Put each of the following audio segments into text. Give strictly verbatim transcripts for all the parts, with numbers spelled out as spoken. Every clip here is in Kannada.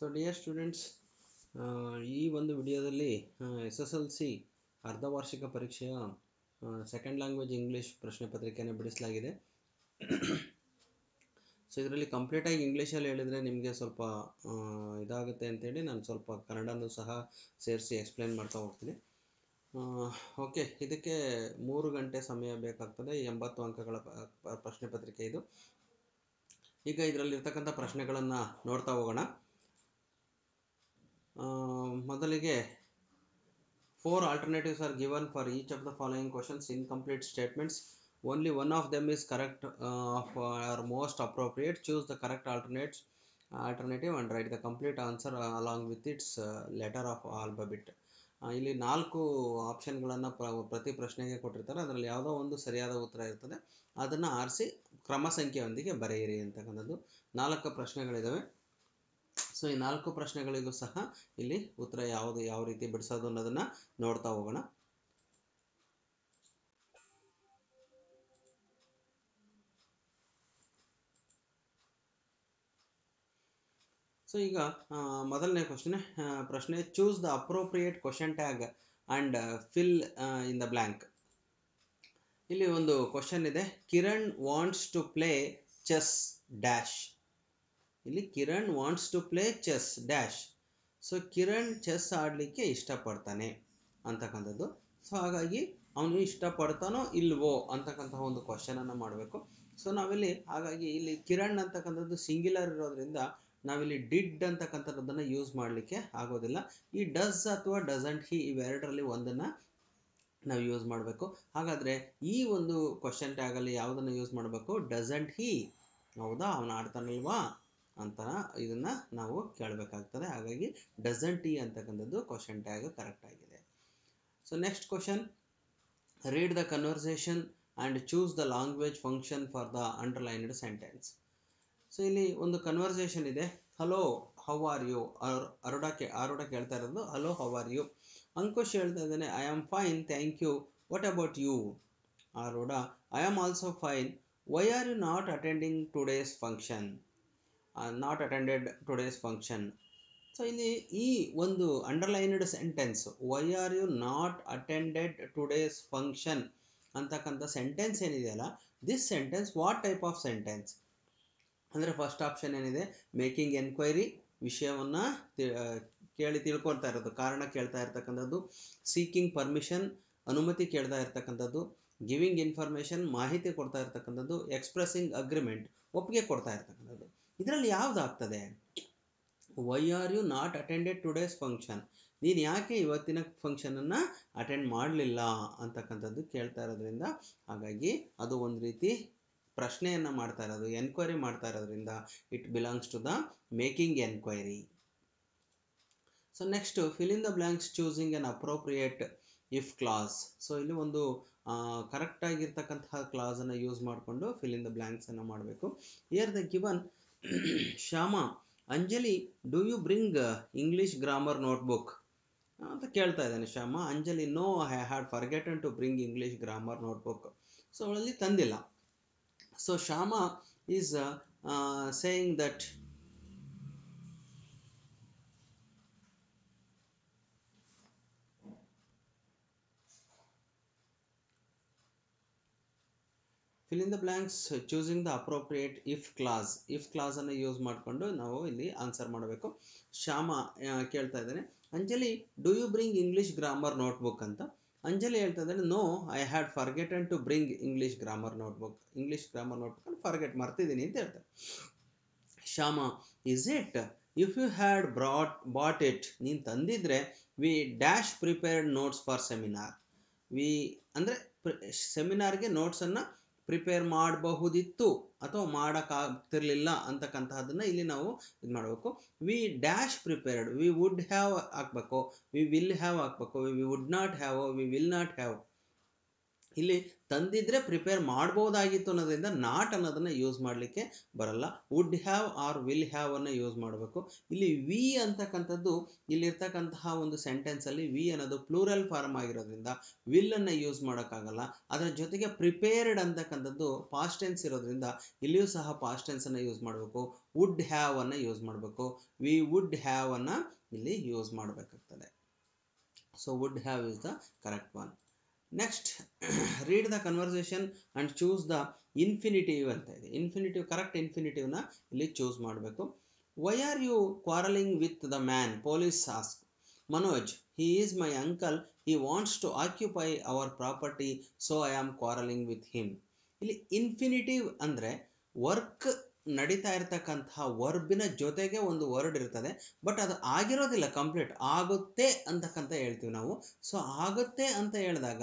ಸೊ ಡಿಯರ್ ಸ್ಟೂಡೆಂಟ್ಸ್, ಈ ಒಂದು ವಿಡಿಯೋದಲ್ಲಿ ಎಸ್ ಎಸ್ ಎಲ್ ಸಿ ಅರ್ಧವಾರ್ಷಿಕ ಪರೀಕ್ಷೆಯ ಸೆಕೆಂಡ್ ಲ್ಯಾಂಗ್ವೇಜ್ ಇಂಗ್ಲೀಷ್ ಪ್ರಶ್ನೆ ಪತ್ರಿಕೆಯನ್ನು ಬಿಡಿಸಲಾಗಿದೆ. ಸೊ ಇದರಲ್ಲಿ ಕಂಪ್ಲೀಟಾಗಿ ಇಂಗ್ಲೀಷಲ್ಲಿ ಹೇಳಿದರೆ ನಿಮಗೆ ಸ್ವಲ್ಪ ಇದಾಗುತ್ತೆ ಅಂತೇಳಿ ನಾನು ಸ್ವಲ್ಪ ಕನ್ನಡನೂ ಸಹ ಸೇರಿಸಿ ಎಕ್ಸ್ಪ್ಲೇನ್ ಮಾಡ್ತಾ ಹೋಗ್ತೀನಿ. ಓಕೆ, ಇದಕ್ಕೆ ಮೂರು ಗಂಟೆ ಸಮಯ ಬೇಕಾಗ್ತದೆ. ಎಂಬತ್ತು ಅಂಕಗಳ ಪ್ರಶ್ನೆ ಪತ್ರಿಕೆ ಇದು. ಈಗ ಇದರಲ್ಲಿರ್ತಕ್ಕಂಥ ಪ್ರಶ್ನೆಗಳನ್ನು ನೋಡ್ತಾ ಹೋಗೋಣ. ಮೊದಲಿಗೆ four alternatives are given for each of the following questions. Incomplete statements, only one of them is correct uh, or most appropriate. Choose the correct alternates alternative and write the complete answer uh, along with its uh, letter of alphabet. ಇಲ್ಲಿ ನಾಲ್ಕು ಆಪ್ಷನ್ಗಳನ್ನು ಪ್ರತಿ ಪ್ರಶ್ನೆಗೆ ಕೊಟ್ಟಿರ್ತಾರೆ. ಅದರಲ್ಲಿ ಯಾವುದೋ ಒಂದು ಸರಿಯಾದ ಉತ್ತರ ಇರ್ತದೆ, ಅದನ್ನು ಆರಿಸಿ ಕ್ರಮ ಸಂಖ್ಯೆಯೊಂದಿಗೆ ಬರೆಯಿರಿ ಅಂತಕ್ಕಂಥದ್ದು. ನಾಲ್ಕು ಪ್ರಶ್ನೆಗಳಿದ್ದಾವೆ. ಸೊ ಈ ನಾಲ್ಕು ಪ್ರಶ್ನೆಗಳಿಗೂ ಸಹ ಇಲ್ಲಿ ಉತ್ತರ ಯಾವುದು ಯಾವ ರೀತಿ ಬಿಡಿಸೋದು ಅನ್ನೋದನ್ನು ನೋಡ್ತಾ ಹೋಗೋಣ. ಸೊ ಈಗ ಮೊದಲನೇ ಕ್ವಶನ್ ಪ್ರಶ್ನೆ, choose the appropriate question tag and fill in the blank. ಇಲ್ಲಿ ಒಂದು ಕ್ವಶನ್ ಇದೆ, Kiran wants to play chess dash. ಇಲ್ಲಿ Kiran wants to play chess dash. So Kiran chess ಆಡಲಿಕ್ಕೆ ಇಷ್ಟಪಡ್ತಾನೆ ಅಂತಕ್ಕಂಥದ್ದು. ಸೊ ಹಾಗಾಗಿ ಅವನು ಇಷ್ಟಪಡ್ತಾನೋ ಇಲ್ವೋ ಅಂತಕ್ಕಂಥ ಒಂದು ಕ್ವಶನನ್ನು ಮಾಡಬೇಕು. ಸೊ ನಾವಿಲ್ಲಿ ಹಾಗಾಗಿ ಇಲ್ಲಿ ಕಿರಣ್ ಅಂತಕ್ಕಂಥದ್ದು ಸಿಂಗ್ಯುಲರ್ ಇರೋದ್ರಿಂದ ನಾವಿಲ್ಲಿ ಡಿಡ್ ಅಂತಕ್ಕಂಥದ್ದನ್ನು ಯೂಸ್ ಮಾಡಲಿಕ್ಕೆ ಆಗೋದಿಲ್ಲ. ಈ ಡಸ್ ಅಥವಾ ಡಸಂಟ್ ಹಿ ಇವೆರಡರಲ್ಲಿ ಒಂದನ್ನು ನಾವು ಯೂಸ್ ಮಾಡಬೇಕು. ಹಾಗಾದರೆ ಈ ಒಂದು ಕ್ವಶನ್ ಟ್ಯಾಗಲ್ಲಿ ಯಾವುದನ್ನು ಯೂಸ್ ಮಾಡಬೇಕು? Doesn't he. ಹೌದಾ, ಅವನು ಆಡ್ತಾನಲ್ವಾ ಅಂತ ಇದನ್ನು ನಾವು ಕೇಳಬೇಕಾಗ್ತದೆ. ಹಾಗಾಗಿ ಡಸಂಟ್ ಹಿ ಅಂತಕ್ಕಂಥದ್ದು ಕ್ವಶನ್ ಟ್ಯಾಗ್ ಕರೆಕ್ಟ್ ಆಗಿದೆ. So next question, read the conversation and choose the language function for the underlined sentence. So ಇಲ್ಲಿ ಒಂದು ಕನ್ವರ್ಸೇಷನ್ ಇದೆ, ಹಲೋ ಹೌ ಆರ್ ಯು. ಅರುಡ ಕೇ ಅರುಡ ಕೇಳ್ತಾ ಇರೋದು hello how are you. Ankush ಹೇಳ್ತಾ ಇದ್ದಾನೆ I am fine thank you, what about you. ಅರುಡ I am also fine, why are you not attending today's function, not attended today's function. So ಇಲ್ಲಿ ಈ ಒಂದು underlined sentence why are you not attended today's function ಅಂತಕ್ಕಂಥ ಸೆಂಟೆನ್ಸ್ ಏನಿದೆಯಲ್ಲ, this sentence what type of sentence ಅಂದರೆ ಫಸ್ಟ್ ಆಪ್ಷನ್ ಏನಿದೆ, ಮೇಕಿಂಗ್ ಎನ್ಕ್ವೈರಿ, ವಿಷಯವನ್ನು ಕೇಳಿ ತಿಳ್ಕೊಳ್ತಾ ಇರೋದು, ಕಾರಣ ಕೇಳ್ತಾ ಇರ್ತಕ್ಕಂಥದ್ದು, ಸೀಕಿಂಗ್ ಪರ್ಮಿಷನ್, ಅನುಮತಿ ಕೇಳ್ತಾ ಇರ್ತಕ್ಕಂಥದ್ದು, ಗಿವಿಂಗ್ ಇನ್ಫಾರ್ಮೇಷನ್, ಮಾಹಿತಿ ಕೊಡ್ತಾ ಇರ್ತಕ್ಕಂಥದ್ದು, ಎಕ್ಸ್ಪ್ರೆಸ್ಸಿಂಗ್ ಅಗ್ರಿಮೆಂಟ್, ಒಪ್ಪಿಗೆ ಕೊಡ್ತಾ ಇರ್ತಕ್ಕಂಥದ್ದು. ಇದರಲ್ಲಿ ಯಾವುದಾಗ್ತದೆ? Why are you not attended today's function, ನೀನು ಯಾಕೆ ಇವತ್ತಿನ ಫಂಕ್ಷನನ್ನು ಅಟೆಂಡ್ ಮಾಡಲಿಲ್ಲ ಅಂತಕ್ಕಂಥದ್ದು ಕೇಳ್ತಾ ಇರೋದ್ರಿಂದ ಹಾಗಾಗಿ ಅದು ಒಂದು ರೀತಿ ಪ್ರಶ್ನೆಯನ್ನು ಮಾಡ್ತಾ ಇರೋದು, ಎನ್ಕ್ವೈರಿ ಮಾಡ್ತಾ ಇರೋದ್ರಿಂದ it belongs to the making enquiry. So next, fill in the blanks choosing an appropriate if clause. So ಇಲ್ಲಿ ಒಂದು ಕರೆಕ್ಟಾಗಿರ್ತಕ್ಕಂತಹ ಕ್ಲಾಸನ್ನು ಯೂಸ್ ಮಾಡಿಕೊಂಡು ಫಿಲ್ ಇನ್ ದ ಬ್ಲ್ಯಾಂಕ್ಸನ್ನು ಮಾಡಬೇಕು. Here the given Shyama Anjali do you bring English grammar notebook ಅಂತ ಕೇಳ್ತಾ ಇದ್ದಾನೆ Shyama. Anjali no, I had forgotten to bring English grammar notebook. So ಅವಳಲ್ಲಿ ತಂದಿಲ್ಲ. So Shama is uh, uh, saying that fill in the blanks choosing the appropriate if clause. If clause anna use madkondo naavu illi answer madbeku. Shama uh, kelta idane Anjali do you bring English grammar notebook anta. Anjali ಹೇಳ್ತಾ ಇದ್ದಾರೆ no, I had forgotten to bring English grammar notebook, English grammar notebook forget ಮಾಡ್ತಿದ್ದೀನಿ ಅಂತ ಹೇಳ್ತಾರೆ. Shyama is it, if you had brought bought it, ನೀನು ತಂದಿದ್ರೆ we dash prepared notes for seminar. We ಅಂದರೆ ಸೆಮಿನಾರ್ಗೆ ನೋಟ್ಸನ್ನು ಪ್ರಿಪೇರ್ ಮಾಡಬಹುದಿತ್ತು ಅಥವಾ ಮಾಡೋಕ್ಕಾಗ್ತಿರ್ಲಿಲ್ಲ ಅಂತಕ್ಕಂತಹದನ್ನು ಇಲ್ಲಿ ನಾವು ಇದು ಮಾಡಬೇಕು. We dash prepared, we would have ಹಾಕ್ಬೇಕು, ವಿ ವಿಲ್ ಹ್ಯಾವ್ ಹಾಕ್ಬೇಕು, we would not have, we will not have ಇಲ್ಲಿ ತಂದಿದ್ರೆ ಪ್ರಿಪೇರ್ ಮಾಡಬಹುದಾಗಿತ್ತು ಅನ್ನೋದರಿಂದ ನಾಟ್ ಅನ್ನೋದನ್ನ ಯೂಸ್ ಮಾಡಲಿಕ್ಕೆ ಬರಲ್ಲ. Would have or will have ಅನ್ನು ಯೂಸ್ ಮಾಡಬೇಕು. ಇಲ್ಲಿ ವಿ ಅಂತಕ್ಕಂಥದ್ದು ಇಲ್ಲಿರ್ತಕ್ಕಂತಹ ಒಂದು ಸೆಂಟೆನ್ಸಲ್ಲಿ ವಿ ಅನ್ನೋದು ಪ್ಲೂರಲ್ ಫಾರ್ಮ್ ಆಗಿರೋದ್ರಿಂದ ವಿಲ್ ಅನ್ನು ಯೂಸ್ ಮಾಡೋಕ್ಕಾಗಲ್ಲ. ಅದರ ಜೊತೆಗೆ ಪ್ರಿಪೇರ್ಡ್ ಅಂತಕ್ಕಂಥದ್ದು ಪಾಸ್ಟ್ ಟೆನ್ಸ್ ಇರೋದ್ರಿಂದ ಇಲ್ಲಿಯೂ ಸಹ ಪಾಸ್ಟ್ ಟೆನ್ಸನ್ನು ಯೂಸ್ ಮಾಡಬೇಕು. ವುಡ್ ಹ್ಯಾವ್ ಅನ್ನು ಯೂಸ್ ಮಾಡಬೇಕು. ವಿ ವುಡ್ ಹ್ಯಾವ್ ಅನ್ನು ಇಲ್ಲಿ ಯೂಸ್ ಮಾಡಬೇಕಾಗ್ತದೆ. So would have is the correct one. Next, read the conversation and choose the infinitive anta ide. Infinitive, correct infinitive na illi choose madbeku. Why are you quarreling with the man? Police ask. Manoj, he is my uncle. He wants to occupy our property, so I am quarreling with him. Illi infinitive andre work ನಡೀತಾ ಇರ್ತಕ್ಕಂತಹ ವರ್ಬಿನ ಜೊತೆಗೆ ಒಂದು ವರ್ಡ್ ಇರ್ತದೆ, ಬಟ್ ಅದು ಆಗಿರೋದಿಲ್ಲ, ಕಂಪ್ಲೀಟ್ ಆಗುತ್ತೆ ಅಂತಕ್ಕಂತ ಹೇಳ್ತೀವಿ ನಾವು. ಸೊ ಆಗುತ್ತೆ ಅಂತ ಹೇಳಿದಾಗ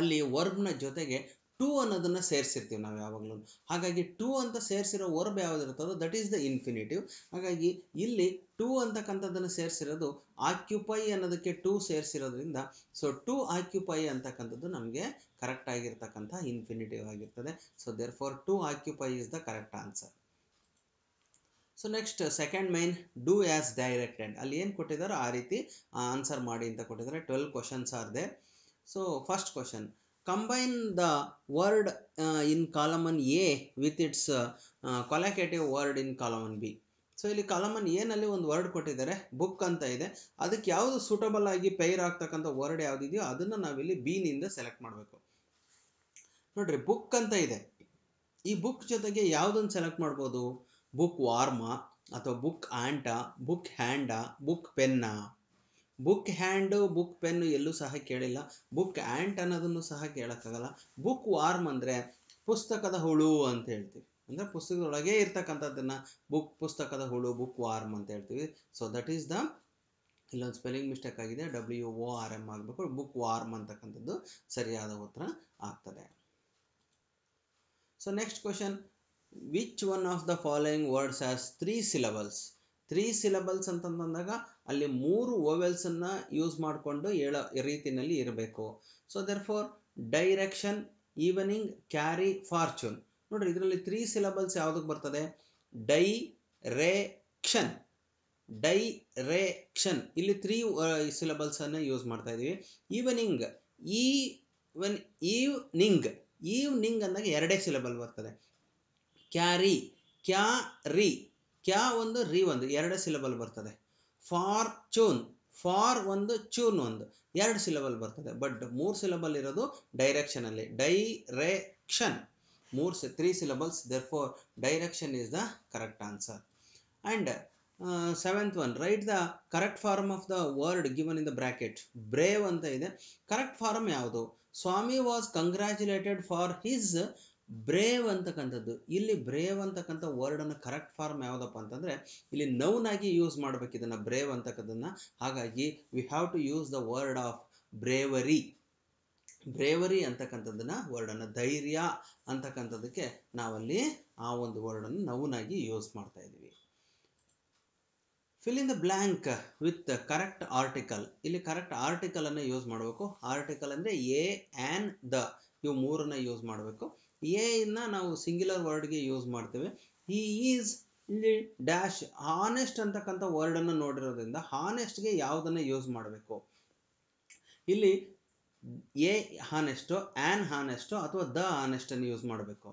ಅಲ್ಲಿ ವರ್ಬ್ನ ಜೊತೆಗೆ ಟು ಅನ್ನೋದನ್ನು ಸೇರಿಸಿರ್ತೀವಿ ನಾವು ಯಾವಾಗಲೂ. ಹಾಗಾಗಿ ಟು ಅಂತ ಸೇರಿಸಿರೋ ವರ್ಬ್ ಯಾವುದಿರ್ತದೋ ದಟ್ ಈಸ್ ದ ಇನ್ಫಿನಿಟಿವ್. ಹಾಗಾಗಿ ಇಲ್ಲಿ ಟು ಅಂತಕ್ಕಂಥದ್ದನ್ನು ಸೇರಿಸಿರೋದು ಆಕ್ಯುಪೈ ಅನ್ನೋದಕ್ಕೆ ಟು ಸೇರಿಸಿರೋದ್ರಿಂದ ಸೊ ಟು ಆಕ್ಯುಪೈ ಅಂತಕ್ಕಂಥದ್ದು ನಮಗೆ ಕರೆಕ್ಟ್ ಆಗಿರ್ತಕ್ಕಂಥ ಇನ್ಫಿನಿಟಿವ್ ಆಗಿರ್ತದೆ. So therefore to occupy is the correct answer. So next second main, do as directed. ಅಲ್ಲಿ ಏನು ಕೊಟ್ಟಿದ್ದಾರೋ ಆ ರೀತಿ ಆನ್ಸರ್ ಮಾಡಿ ಅಂತ ಕೊಟ್ಟಿದ್ದಾರೆ. Twelve questions are they. So first question, combine the word uh, in column A with its uh, uh, collocative word in column B. So ಇಲ್ಲಿ ಕಾಲಮನ್ ಏನಲ್ಲಿ ಒಂದು ವರ್ಡ್ ಕೊಟ್ಟಿದ್ದಾರೆ, ಬುಕ್ ಅಂತ ಇದೆ. ಅದಕ್ಕೆ ಯಾವುದು ಸೂಟಬಲ್ ಆಗಿ ಪೈರ್ ಆಗ್ತಕ್ಕಂಥ ವರ್ಡ್ ಯಾವುದಿದೆಯೋ ಅದನ್ನು ನಾವಿಲ್ಲಿ ಬಿನಿಂದ ಸೆಲೆಕ್ಟ್ ಮಾಡಬೇಕು. ನೋಡ್ರಿ, ಬುಕ್ ಅಂತ ಇದೆ. ಈ ಬುಕ್ ಜೊತೆಗೆ ಯಾವುದನ್ನು ಸೆಲೆಕ್ಟ್ ಮಾಡ್ಬೋದು? ಬುಕ್ ವಾರ್ಮ ಅಥವಾ book ಆಂಟ, book hand, book ಪೆನ್ನ. Book hand, book pen ಎಲ್ಲೂ ಸಹ ಕೇಳಿಲ್ಲ. ಬುಕ್ ಆ್ಯಂಟ್ ಅನ್ನೋದನ್ನು ಸಹ ಕೇಳೋಕ್ಕಾಗಲ್ಲ. ಬುಕ್ ವಾರ್ಮ್ ಅಂದರೆ ಪುಸ್ತಕದ ಹುಳು ಅಂತ ಹೇಳ್ತೀವಿ, ಅಂದರೆ ಪುಸ್ತಕದೊಳಗೆ ಇರ್ತಕ್ಕಂಥದ್ದನ್ನು ಬುಕ್ ಪುಸ್ತಕದ ಹುಳು, ಬುಕ್ ವಾರ್ಮ್ ಅಂತ ಹೇಳ್ತೀವಿ. ಸೊ ದಟ್ ಈಸ್ ದ, ಇಲ್ಲೊಂದು ಸ್ಪೆಲ್ಲಿಂಗ್ ಮಿಸ್ಟೇಕ್ ಆಗಿದೆ, ಡಬ್ಲ್ಯೂ ಒ ಆರ್ ಎಮ್ ಆಗಬೇಕು, ಬುಕ್ ವಾರ್ಮ್ ಅಂತಕ್ಕಂಥದ್ದು ಸರಿಯಾದ ಉತ್ತರ ಆಗ್ತದೆ. So next question, which one of the following words has three syllables? Three syllables ಅಂತಂದಾಗ ಅಲ್ಲಿ ಮೂರು ವೋವೆಲ್ಸನ್ನು ಯೂಸ್ ಮಾಡಿಕೊಂಡು ಹೇಳೋ ರೀತಿಯಲ್ಲಿ ಇರಬೇಕು. So therefore direction, evening, carry, fortune. ನೋಡಿರಿ, ಇದರಲ್ಲಿ ತ್ರೀ ಸಿಲಬಲ್ಸ್ ಯಾವುದಕ್ಕೆ ಬರ್ತದೆ? ಡೈ ರೇ ಕ್ಷನ್, ಡೈ ರೇ ಕ್ಷನ್. ಇಲ್ಲಿ ತ್ರೀ ಸಿಲಬಲ್ಸನ್ನು ಯೂಸ್ ಮಾಡ್ತಾ ಇದ್ದೀವಿ. ಈವನಿಂಗ್, ಈವನ್ ಈವ್ನಿಂಗ್, ಈವ್ನಿಂಗ್ ಅಂದಾಗ ಎರಡೇ ಸಿಲಬಲ್ ಬರ್ತದೆ. ಕ್ಯಾರಿ, ಕ್ಯಾ ರಿ, ಕ್ಯಾ ಒಂದು, ರಿ ಒಂದು, ಎರಡು ಸಿಲಬಲ್ ಬರ್ತದೆ. ಫಾರ್ ಚೂನ್, ಫಾರ್ ಒಂದು, ಚೂನ್ ಒಂದು, ಎರಡು ಸಿಲಬಲ್ ಬರ್ತದೆ. ಬಟ್ ಮೂರು ಸಿಲಬಲ್ ಇರೋದು ಡೈರೆಕ್ಷನಲ್ಲಿ, ಡೈರೆಕ್ಷನ್. ಮೂರು ಸಿ three syllables, therefore direction is the correct answer. And seventh one, write the correct form of the word given in the bracket. Brave ಅಂತ ಇದೆ, ಕರೆಕ್ಟ್ ಫಾರ್ಮ್ ಯಾವುದು? Swami was congratulated for his brave ಅಂತಕ್ಕಂಥದ್ದು. ಇಲ್ಲಿ ಬ್ರೇವ್ ಅಂತಕ್ಕಂಥ ವರ್ಡನ್ನು ಕರೆಕ್ಟ್ ಫಾರ್ಮ್ ಯಾವುದಪ್ಪ ಅಂತಂದರೆ ಇಲ್ಲಿ ನೌನ್ ಆಗಿ ಯೂಸ್ ಮಾಡಬೇಕು ಇದನ್ನು, ಬ್ರೇವ್ ಅಂತಕ್ಕಂಥದ್ದನ್ನು. ಹಾಗಾಗಿ we have to use the word of bravery. Bravery ಅಂತಕ್ಕಂಥದ್ದನ್ನು ವರ್ಡನ್ನು, ಧೈರ್ಯ ಅಂತಕ್ಕಂಥದ್ದಕ್ಕೆ ನಾವಲ್ಲಿ ಆ ಒಂದು ವರ್ಡನ್ನು ನೌನಾಗಿ ಯೂಸ್ ಮಾಡ್ತಾ ಇದ್ದೀವಿ. Fill in the blank with correct article. ಇಲ್ಲಿ ಕರೆಕ್ಟ್ ಆರ್ಟಿಕಲನ್ನು ಯೂಸ್ ಮಾಡಬೇಕು. ಆರ್ಟಿಕಲ್ ಅಂದರೆ ಎ, ಆ್ಯನ್, ದ, ಇವು ಮೂರನ್ನು ಯೂಸ್ ಮಾಡಬೇಕು. ಎನ್ನ ನಾವು ಸಿಂಗ್ಯುಲರ್ ವರ್ಡ್ಗೆ ಯೂಸ್ ಮಾಡ್ತೇವೆ. ಹಿ ಈಸ್ ಇಲ್ಲಿ ಡ್ಯಾಶ್ ಹಾನೆಸ್ಟ್ ಅಂತಕ್ಕಂಥ ವರ್ಡನ್ನು ನೋಡಿರೋದ್ರಿಂದ ಹಾನೆಸ್ಟ್ಗೆ ಯಾವುದನ್ನು ಯೂಸ್ ಮಾಡಬೇಕು? ಇಲ್ಲಿ ಎ ಹಾನೆಸ್ಟೋ, ಆ್ಯನ್ ಹಾನೆಸ್ಟೋ ಅಥವಾ ದ ಹಾನೆಸ್ಟನ್ನು ಯೂಸ್ ಮಾಡಬೇಕು.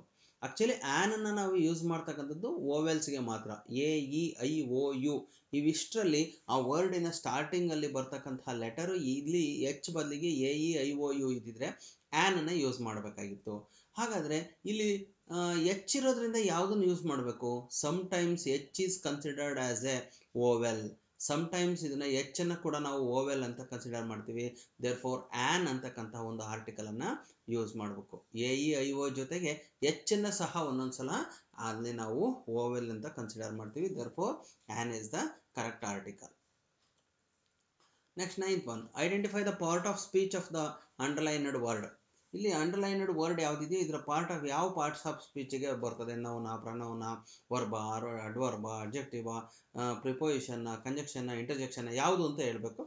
ಆ್ಯಕ್ಚುಲಿ ಆ್ಯನನ್ನು ನಾವು ಯೂಸ್ ಮಾಡ್ತಕ್ಕಂಥದ್ದು ಓವೆಲ್ಸ್ಗೆ ಮಾತ್ರ. A, E, I, O, U ಇವಿಷ್ಟರಲ್ಲಿ ಆ ವರ್ಡಿನ ಸ್ಟಾರ್ಟಿಂಗಲ್ಲಿ ಬರ್ತಕ್ಕಂತಹ ಲೆಟರು ಇಲ್ಲಿ ಎಚ್ ಬದಲಿಗೆ A, E, I, O, U ಇದ್ದಿದ್ರೆ ಆ್ಯನನ್ನು ಯೂಸ್ ಮಾಡಬೇಕಾಗಿತ್ತು. ಹಾಗಾದರೆ ಇಲ್ಲಿ ಎಚ್ ಇರೋದ್ರಿಂದ ಯಾವುದನ್ನು ಯೂಸ್ ಮಾಡಬೇಕು? Sometimes H is considered as a vowel. Sometimes ಇದನ್ನು ಎಚ್ಚನ್ನು ಕೂಡ ನಾವು ಓವೆಲ್ ಅಂತ ಕನ್ಸಿಡರ್ ಮಾಡ್ತೀವಿ. ದೇರ್ ಫೋರ್ ಆ್ಯನ್ ಅಂತಕ್ಕಂತಹ ಒಂದು ಆರ್ಟಿಕಲನ್ನು ಯೂಸ್ ಮಾಡಬೇಕು. ಎ, ಇ, ಐ, ಓ ಜೊತೆಗೆ ಎಚ್ಚನ್ನು ಸಹ ಒಂದೊಂದು ಸಲ ಅಲ್ಲಿ ನಾವು ಓವೆಲ್ ಅಂತ ಕನ್ಸಿಡರ್ ಮಾಡ್ತೀವಿ. Therefore an is the correct article. Next ninth one, identify the part of speech of the underlined word. ಇಲ್ಲಿ ಅಂಡರ್ಲೈನ್ಡ್ ವರ್ಡ್ ಯಾವುದಿದೆಯೋ ಇದರ ಪಾರ್ಟ್ ಆಫ್, ಯಾವ ಪಾರ್ಟ್ಸ್ ಆಫ್ ಸ್ಪೀಚಿಗೆ ಬರ್ತದೆ? ನೌನ, ಪ್ರನೌನ, ವರ್ಬ, ಅಡ್ವರ್ಬ, ಅಬ್ಜೆಕ್ಟಿವ, ಪ್ರಿಪೋಸಿಷನ್ನ, ಕಂಜಕ್ಷನ್ನ, ಇಂಟರ್ಜೆಕ್ಷನ್ನ ಯಾವುದು ಅಂತ ಹೇಳಬೇಕು.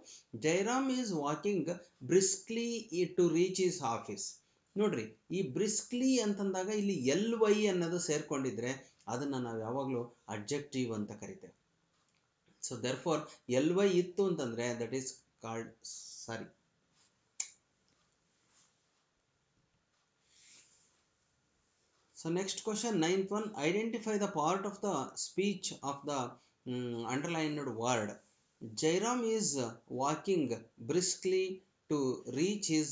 Jairam is walking briskly to reach his office. ನೋಡ್ರಿ, ಈ ಬ್ರಿಸ್ಕ್ಲಿ ಅಂತಂದಾಗ ಇಲ್ಲಿ ಎಲ್ ವೈ ಅನ್ನೋದು ಸೇರ್ಕೊಂಡಿದ್ರೆ ಅದನ್ನು ನಾವು ಯಾವಾಗಲೂ ಅಡ್ಜೆಕ್ಟಿವ್ ಅಂತ ಕರಿತೇವೆ. So therefore L Y ಇತ್ತು ಅಂತಂದರೆ that is called sorry So next question ninth one, identify the part of the speech of the um, underlined word. Jairam is walking briskly to reach his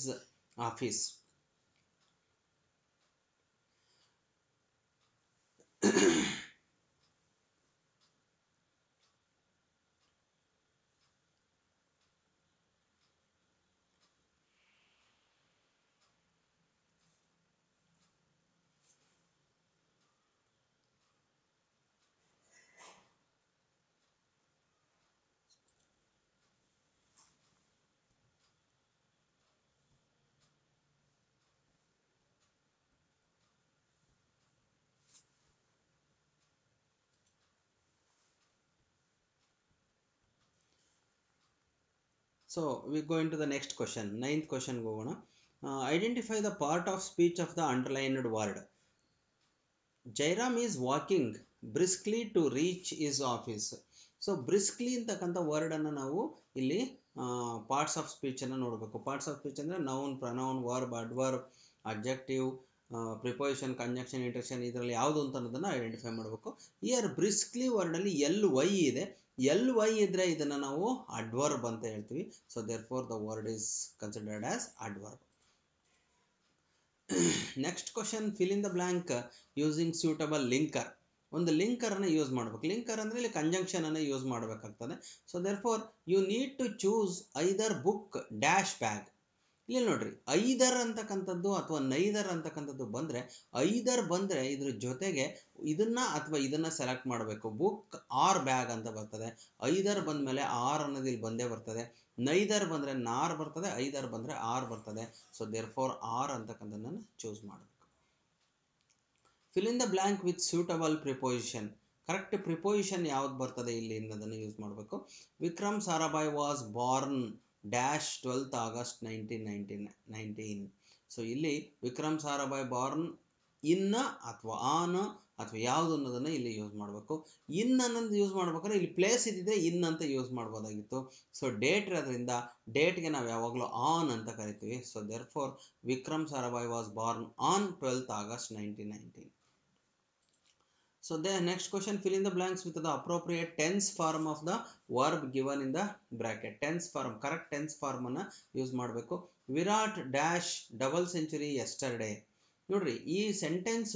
office. So we go into the next question. Ninth question go on. Uh, identify the part of speech of the underlined word. Jairam is walking briskly to reach his office. So briskly in the kanta word anna navu illi uh, parts of speech anna nodbeku. Parts of speech andre noun, pronoun, verb, adverb, adjective, uh, preposition, conjunction, interjection idralli yavadu anta annadanna identify madbeku. Here briskly word alli ly ide. L Y ಇದ್ರೆ ಇದನ್ನು ನಾವು ಅಡ್ವರ್ಬ್ ಅಂತ ಹೇಳ್ತೀವಿ. So therefore the word is considered as adverb. Next question, fill in the blank using suitable linker. ಒಂದು ಲಿಂಕರನ್ನು ಯೂಸ್ ಮಾಡ್ಬೇಕು. ಲಿಂಕರ್ ಅಂದರೆ ಇಲ್ಲಿ ಕಂಜಂಕ್ಷನನ್ನು ಯೂಸ್ ಮಾಡಬೇಕಾಗ್ತದೆ. So therefore you need to choose either book dash bag. ಇಲ್ಲಿ ನೋಡ್ರಿ, ಐದರ್ ಅಂತಕ್ಕಂಥದ್ದು ಅಥವಾ ನೈದರ್ ಅಂತಕ್ಕಂಥದ್ದು ಬಂದರೆ, ಐದರ್ ಬಂದರೆ ಇದ್ರ ಜೊತೆಗೆ ಇದನ್ನು ಅಥವಾ ಇದನ್ನು ಸೆಲೆಕ್ಟ್ ಮಾಡಬೇಕು. ಬುಕ್ ಆರ್ ಬ್ಯಾಗ್ ಅಂತ ಬರ್ತದೆ. ಐದರ್ ಬಂದ ಮೇಲೆ ಆರ್ ಅನ್ನೋದು ಇಲ್ಲಿ ಬಂದೇ ಬರ್ತದೆ. ನೈದರ್ ಬಂದರೆ ನಾರ್ ಬರ್ತದೆ, ಐದರ್ ಬಂದರೆ ಆರ್ ಬರ್ತದೆ. ಸೊ ದೇರ್ ಫೋರ್ ಆರ್ ಅಂತಕ್ಕಂಥದ್ದನ್ನು ಚೂಸ್ ಮಾಡಬೇಕು. Fill in the blank with suitable preposition. Correct preposition ಯಾವ್ದು ಬರ್ತದೆ ಇಲ್ಲಿ ಅನ್ನೋದನ್ನು ಯೂಸ್ ಮಾಡಬೇಕು. Vikram Sarabhai was born dash twelfth August nineteen nineteen nineteen. ಸೊ ಇಲ್ಲಿ ವಿಕ್ರಮ್ ಸಾರಾಭಾಯ್ ಬಾರ್ನ್ ಇನ್ನ ಅಥವಾ ಆನ್ ಅಥವಾ ಯಾವುದು ಅನ್ನೋದನ್ನು ಇಲ್ಲಿ ಯೂಸ್ ಮಾಡಬೇಕು. ಇನ್ ಅನ್ನೋದು ಯೂಸ್ ಮಾಡ್ಬೇಕಾದ್ರೆ ಇಲ್ಲಿ ಪ್ಲೇಸ್ ಇದ್ದಿದ್ರೆ ಇನ್ ಅಂತ ಯೂಸ್ ಮಾಡ್ಬೋದಾಗಿತ್ತು. ಸೊ ಡೇಟ್ ಇರೋದ್ರಿಂದ ಡೇಟ್ಗೆ ನಾವು ಯಾವಾಗಲೂ ಆನ್ ಅಂತ ಕರಿತೀವಿ. So therefore Vikram Sarabhai was born on twelfth August nineteen nineteen. So the next question, fill in the blanks with the appropriate tense form of the verb given in the bracket. Tense form, correct tense form anna use madbeku. Virat dash double century yesterday. Nodri, ee sentence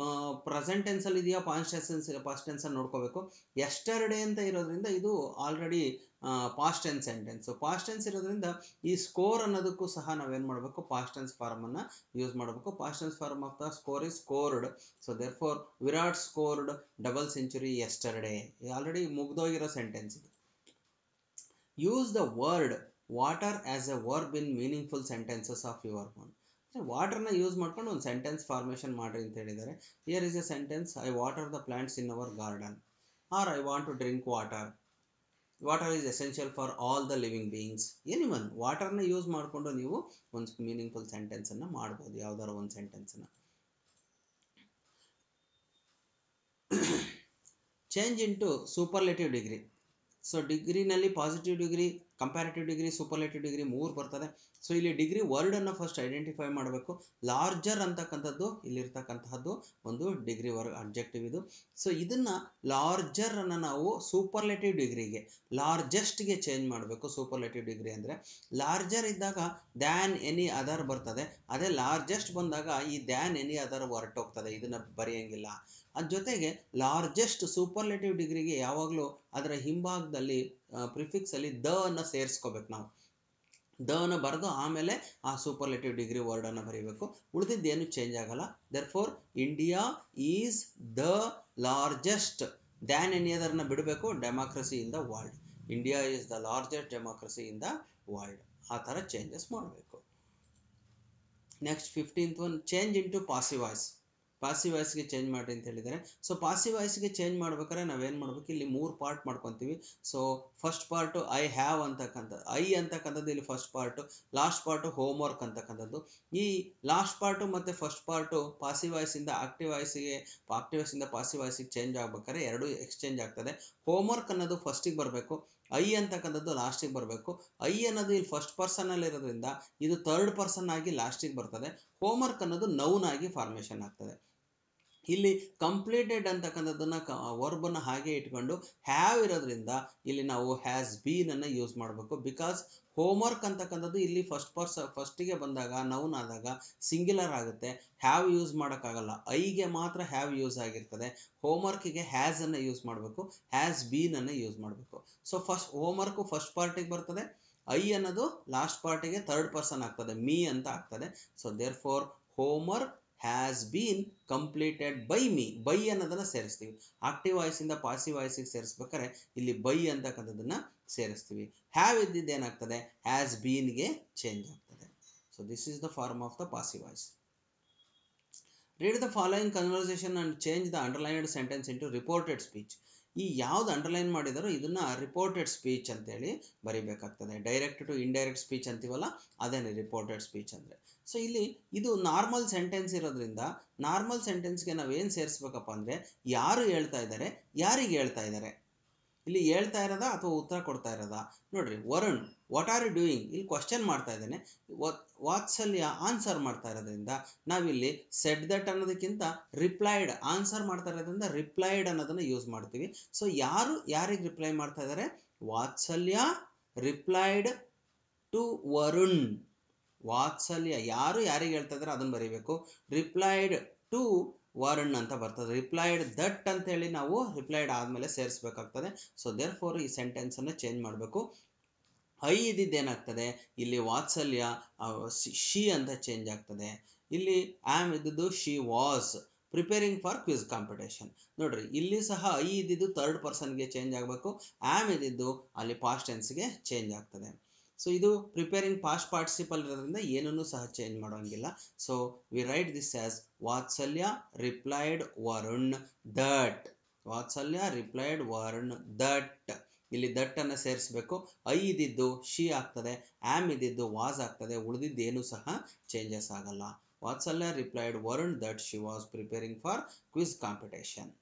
uh, present tense alli idiya past tense past tense alli nodkobeku. Yesterday anta irodrinda idu already uh, past tense sentence. So past tense irodrinda ee score annadukku saha nav en madbeku, past tense form anna use madbeku. Past tense form of the score is scored. So therefore Virat scored double century yesterday. Already mugdogiro sentence. Use the word water as a verb in meaningful sentences of your own. ವಾಟರ್ನ ಯೂಸ್ ಮಾಡ್ಕೊಂಡು ಒಂದು ಸೆಂಟೆನ್ಸ್ ಫಾರ್ಮೇಷನ್ ಮಾಡ್ರಿ ಅಂತ ಹೇಳಿದ್ದಾರೆ. Here is a sentence, I water the plants in our garden, or I want to drink water, water is essential for all the living beings, any one. ವಾಟರ್ನ ಯೂಸ್ ಮಾಡಿಕೊಂಡು ನೀವು ಒಂದು ಮೀನಿಂಗ್ಫುಲ್ ಸೆಂಟೆನ್ಸನ್ನು ಮಾಡ್ಬೋದು, ಯಾವ್ದಾರ ಒಂದು ಸೆಂಟೆನ್ಸನ್ನು. Change in to superlative degree. So ಡಿಗ್ರಿನಲ್ಲಿ positive degree, comparative degree, superlative degree ಮೂರು ಬರ್ತದೆ. ಸೊ ಇಲ್ಲಿ ಡಿಗ್ರಿ ವರ್ಡನ್ನು ಫಸ್ಟ್ ಐಡೆಂಟಿಫೈ ಮಾಡಬೇಕು. ಲಾರ್ಜರ್ ಅಂತಕ್ಕಂಥದ್ದು ಇಲ್ಲಿರ್ತಕ್ಕಂತಹದ್ದು ಒಂದು ಡಿಗ್ರಿ ವರ್ಡ್ ಅಬ್ಜೆಕ್ಟಿವ್ ಇದು. ಸೊ ಇದನ್ನು ಲಾರ್ಜರನ್ನು ನಾವು ಸೂಪರ್ಲೇಟಿವ್ ಡಿಗ್ರಿಗೆ, ಲಾರ್ಜೆಸ್ಟ್ಗೆ ಚೇಂಜ್ ಮಾಡಬೇಕು. ಸೂಪರ್ಲೇಟಿವ್ ಡಿಗ್ರಿ ಅಂದರೆ ಲಾರ್ಜರ್ ಇದ್ದಾಗ ದ್ಯಾನ್ ಎನಿ ಅದರ್ ಬರ್ತದೆ. ಅದೇ ಲಾರ್ಜೆಸ್ಟ್ ಬಂದಾಗ ಈ ದ್ಯಾನ್ ಎನಿ ಅದರ್ ಹೊರಟೋಗ್ತದೆ, ಇದನ್ನು ಬರೆಯೋಂಗಿಲ್ಲ. ಅದ್ರ ಜೊತೆಗೆ ಲಾರ್ಜೆಸ್ಟ್ ಸೂಪರ್ಲೇಟಿವ್ ಡಿಗ್ರಿಗೆ ಯಾವಾಗಲೂ ಅದರ ಹಿಂಭಾಗದಲ್ಲಿ ಪ್ರಿಫಿಕ್ಸಲ್ಲಿ ದ ಅನ್ನು ಸೇರಿಸ್ಕೋಬೇಕು. ನಾವು ದ ಅನ್ನು ಬರೆದು ಆಮೇಲೆ ಆ ಸೂಪರ್ಲೇಟಿವ್ ಡಿಗ್ರಿ ವರ್ಡನ್ನು ಬರೀಬೇಕು. ಉಳಿದಿದ್ದೇನು ಚೇಂಜ್ ಆಗಲ್ಲ. Therefore India is the largest, than any ಅದರ್ನ ಬಿಡಬೇಕು, democracy in the world. India is the largest democracy in the world, ಆ ಥರ ಚೇಂಜಸ್ ಮಾಡಬೇಕು. Next fifteenth one, change in to passive voice. passive voice ge change ಮಾಡಿ ಅಂತ ಹೇಳಿದ್ದಾರೆ. So passive voice ge change ಮಾಡಬೇಕಾದ್ರೆ ನಾವು ಏನು ಮಾಡಬೇಕು, ಇಲ್ಲಿ ಮೂರು ಪಾರ್ಟ್ ಮಾಡ್ಕೊಂತೀವಿ. So first part I have ಅಂತಕಂತ, I ಅಂತಕಂತದ್ದು ಇಲ್ಲಿ first part, last part homework ಅಂತಕಂತದ್ದು. ಈ last part ಮತ್ತೆ first part passive voice ಇಂದ active voice ಗೆ, active voice ಇಂದ passive voice ಗೆ change ಆಗಬೇಕಾದ್ರೆ ಎರಡು exchange ಆಗ್ತದೆ. homework ಅನ್ನೋದು first ಗೆ ಬರಬೇಕು, I ಅಂತಕಂತದ್ದು last ಗೆ ಬರಬೇಕು. I ಅನ್ನೋದು ಇಲ್ಲಿ first person ಅಲ್ಲಿ ಇರೋದ್ರಿಂದ ಇದು third person ಆಗಿ last ಗೆ ಬರ್ತದೆ. homework ಅನ್ನೋದು noun ಆಗಿ formation ಆಗ್ತದೆ. ಇಲ್ಲಿ completed ಅಂತಕ್ಕಂಥದ್ದನ್ನ verb ಅನ್ನು ಹಾಗೆ ಇಟ್ಕೊಂಡು have ಇರೋದ್ರಿಂದ ಇಲ್ಲಿ ನಾವು has been ಅನ್ನು ಯೂಸ್ ಮಾಡಬೇಕು. ಬಿಕಾಸ್ ಹೋಮ್ವರ್ಕ್ ಅಂತಕ್ಕಂಥದ್ದು ಇಲ್ಲಿ ಫಸ್ಟ್ ಪರ್ಸ ಫಸ್ಟಿಗೆ ಬಂದಾಗ ನೌನ್ ಆದಾಗ ಸಿಂಗ್ಯುಲರ್ ಆಗುತ್ತೆ, ಹ್ಯಾವ್ ಯೂಸ್ ಮಾಡೋಕ್ಕಾಗಲ್ಲ. ಐಗೆ ಮಾತ್ರ ಹ್ಯಾವ್ ಯೂಸ್ ಆಗಿರ್ತದೆ. ಹೋಮ್ವರ್ಕಿಗೆ ಹ್ಯಾಸನ್ನು ಯೂಸ್ ಮಾಡಬೇಕು, ಹ್ಯಾಸ್ ಬೀನನ್ನು ಯೂಸ್ ಮಾಡಬೇಕು. ಸೊ ಫಸ್ಟ್ ಹೋಮ್ವರ್ಕು ಫಸ್ಟ್ ಪಾರ್ಟಿಗೆ ಬರ್ತದೆ, ಐ ಅನ್ನೋದು ಲಾಸ್ಟ್ ಪಾರ್ಟಿಗೆ ಥರ್ಡ್ ಪರ್ಸನ್ ಆಗ್ತದೆ, ಮೀ ಅಂತ ಆಗ್ತದೆ. So therefore homework has been completed by me. by ಅನ್ನೋದನ್ನು ಸೇರಿಸ್ತೀವಿ. ಆಕ್ಟಿವ್ ವಾಯ್ಸಿಂದ ಪಾಸಿವ್ ವಾಯ್ಸಿಗೆ ಸೇರಿಸ್ಬೇಕಾದ್ರೆ ಇಲ್ಲಿ by ಅಂತಕ್ಕಂಥದ್ದನ್ನು ಸೇರಿಸ್ತೀವಿ. ಹ್ಯಾವ್ ಇದ್ದಿದ್ದೇನಾಗ್ತದೆ, ಹ್ಯಾಸ್ ಬೀನ್ಗೆ ಚೇಂಜ್ ಆಗ್ತದೆ. So this is the form of the passive voice. Read the following conversation and change the underlined sentence into reported speech. ಈ ಯಾವ್ದು ಅಂಡರ್ಲೈನ್ ಮಾಡಿದಾರೋ ಇದನ್ನು ರಿಪೋರ್ಟೆಡ್ ಸ್ಪೀಚ್ ಅಂತೇಳಿ ಬರಿಬೇಕಾಗ್ತದೆ. ಡೈರೆಕ್ಟ್ ಟು ಇಂಡೈರೆಕ್ಟ್ ಸ್ಪೀಚ್ ಅಂತೀವಲ್ಲ ಅದೇನೇ ರಿಪೋರ್ಟೆಡ್ ಸ್ಪೀಚ್ ಅಂದರೆ. ಸೊ ಇಲ್ಲಿ ಇದು ನಾರ್ಮಲ್ ಸೆಂಟೆನ್ಸ್ ಇರೋದ್ರಿಂದ ನಾರ್ಮಲ್ ಸೆಂಟೆನ್ಸ್ಗೆ ನಾವೇನು ಸೇರಿಸ್ಬೇಕಪ್ಪ ಅಂದರೆ, ಯಾರು ಹೇಳ್ತಾ ಇದ್ದಾರೆ, ಯಾರಿಗೆ ಹೇಳ್ತಾ ಇದ್ದಾರೆ, ಇಲ್ಲಿ ಹೇಳ್ತಾ ಇರೋದಾ ಅಥವಾ ಉತ್ತರ ಕೊಡ್ತಾ ಇರೋದಾ. ನೋಡಿರಿ, Varun what are you doing, ಇಲ್ಲಿ ಕ್ವಶನ್ ಮಾಡ್ತಾ ಇದ್ದಾನೆ, ವಾತ್ಸಲ್ಯ ಆನ್ಸರ್ ಮಾಡ್ತಾ ಇರೋದ್ರಿಂದ ನಾವಿಲ್ಲಿ ಸೆಡ್ ದಟ್ ಅನ್ನೋದಕ್ಕಿಂತ ರಿಪ್ಲೈಡ್, ಆನ್ಸರ್ ಮಾಡ್ತಾ ಇರೋದ್ರಿಂದ ರಿಪ್ಲೈಡ್ ಅನ್ನೋದನ್ನು ಯೂಸ್ ಮಾಡ್ತೀವಿ. ಸೊ ಯಾರು ಯಾರಿಗೆ ರಿಪ್ಲೈ ಮಾಡ್ತಾ ಇದ್ದಾರೆ, ವಾತ್ಸಲ್ಯ ರಿಪ್ಲೈಡ್ ಟು ವರುಣ್. ವಾತ್ಸಲ್ಯ ಯಾರು ಯಾರಿಗೆ ಹೇಳ್ತಾ ಇದ್ದಾರೆ ಅದನ್ನು ಬರೀಬೇಕು. ರಿಪ್ಲೈಡ್ ಟು ವರುಣ್ ಅಂತ ಬರ್ತದೆ. ರಿಪ್ಲೈಡ್ ದಟ್ ಅಂತೇಳಿ ನಾವು ರಿಪ್ಲೈಡ್ ಆದಮೇಲೆ ಸೇರಿಸ್ಬೇಕಾಗ್ತದೆ. ಸೊ ದೇರ್ ಫೋರ್ ಈ ಸೆಂಟೆನ್ಸನ್ನು ಚೇಂಜ್ ಮಾಡಬೇಕು. ಐ ಇದ್ದಿದ್ದೇನಾಗ್ತದೆ, ಇಲ್ಲಿ ವಾತ್ಸಲ್ಯ ಶಿ ಅಂತ ಚೇಂಜ್ ಆಗ್ತದೆ. ಇಲ್ಲಿ ಆಮ್ ಇದ್ದಿದ್ದು she was preparing for quiz competition. ನೋಡಿರಿ, ಇಲ್ಲಿ ಸಹ ಐ ಇದ್ದಿದ್ದು ಥರ್ಡ್ ಪರ್ಸನ್ಗೆ ಚೇಂಜ್ ಆಗಬೇಕು, ಆಮ್ ಇದ್ದಿದ್ದು ಅಲ್ಲಿ ಪಾಸ್ಟ್ ಟೆನ್ಸ್ಗೆ ಚೇಂಜ್ ಆಗ್ತದೆ. ಸೊ ಇದು ಪ್ರಿಪೇರಿಂಗ್ ಪಾಸ್ಟ್ ಪಾರ್ಟಿಸಿಪಲ್ ಇರೋದ್ರಿಂದ ಏನನ್ನೂ ಸಹ ಚೇಂಜ್ ಮಾಡೋಂಗಿಲ್ಲ. So we write this as Vatsalya replied Varun that. Vatsalya replied Varun that, ಇಲ್ಲಿ ದಟ್ಟನ್ನು ಸೇರಿಸಬೇಕು. ಐ ಇದ್ದಿದ್ದು ಶಿ ಆಗ್ತದೆ, ಆಮ್ ಇದ್ದಿದ್ದು ವಾಸ್ ಆಗ್ತದೆ. ಉಳಿದಿದ್ದೇನೂ ಸಹ ಚೇಂಜಸ್ ಆಗಲ್ಲ. Vatsalya replied Varun that she was preparing for quiz competition.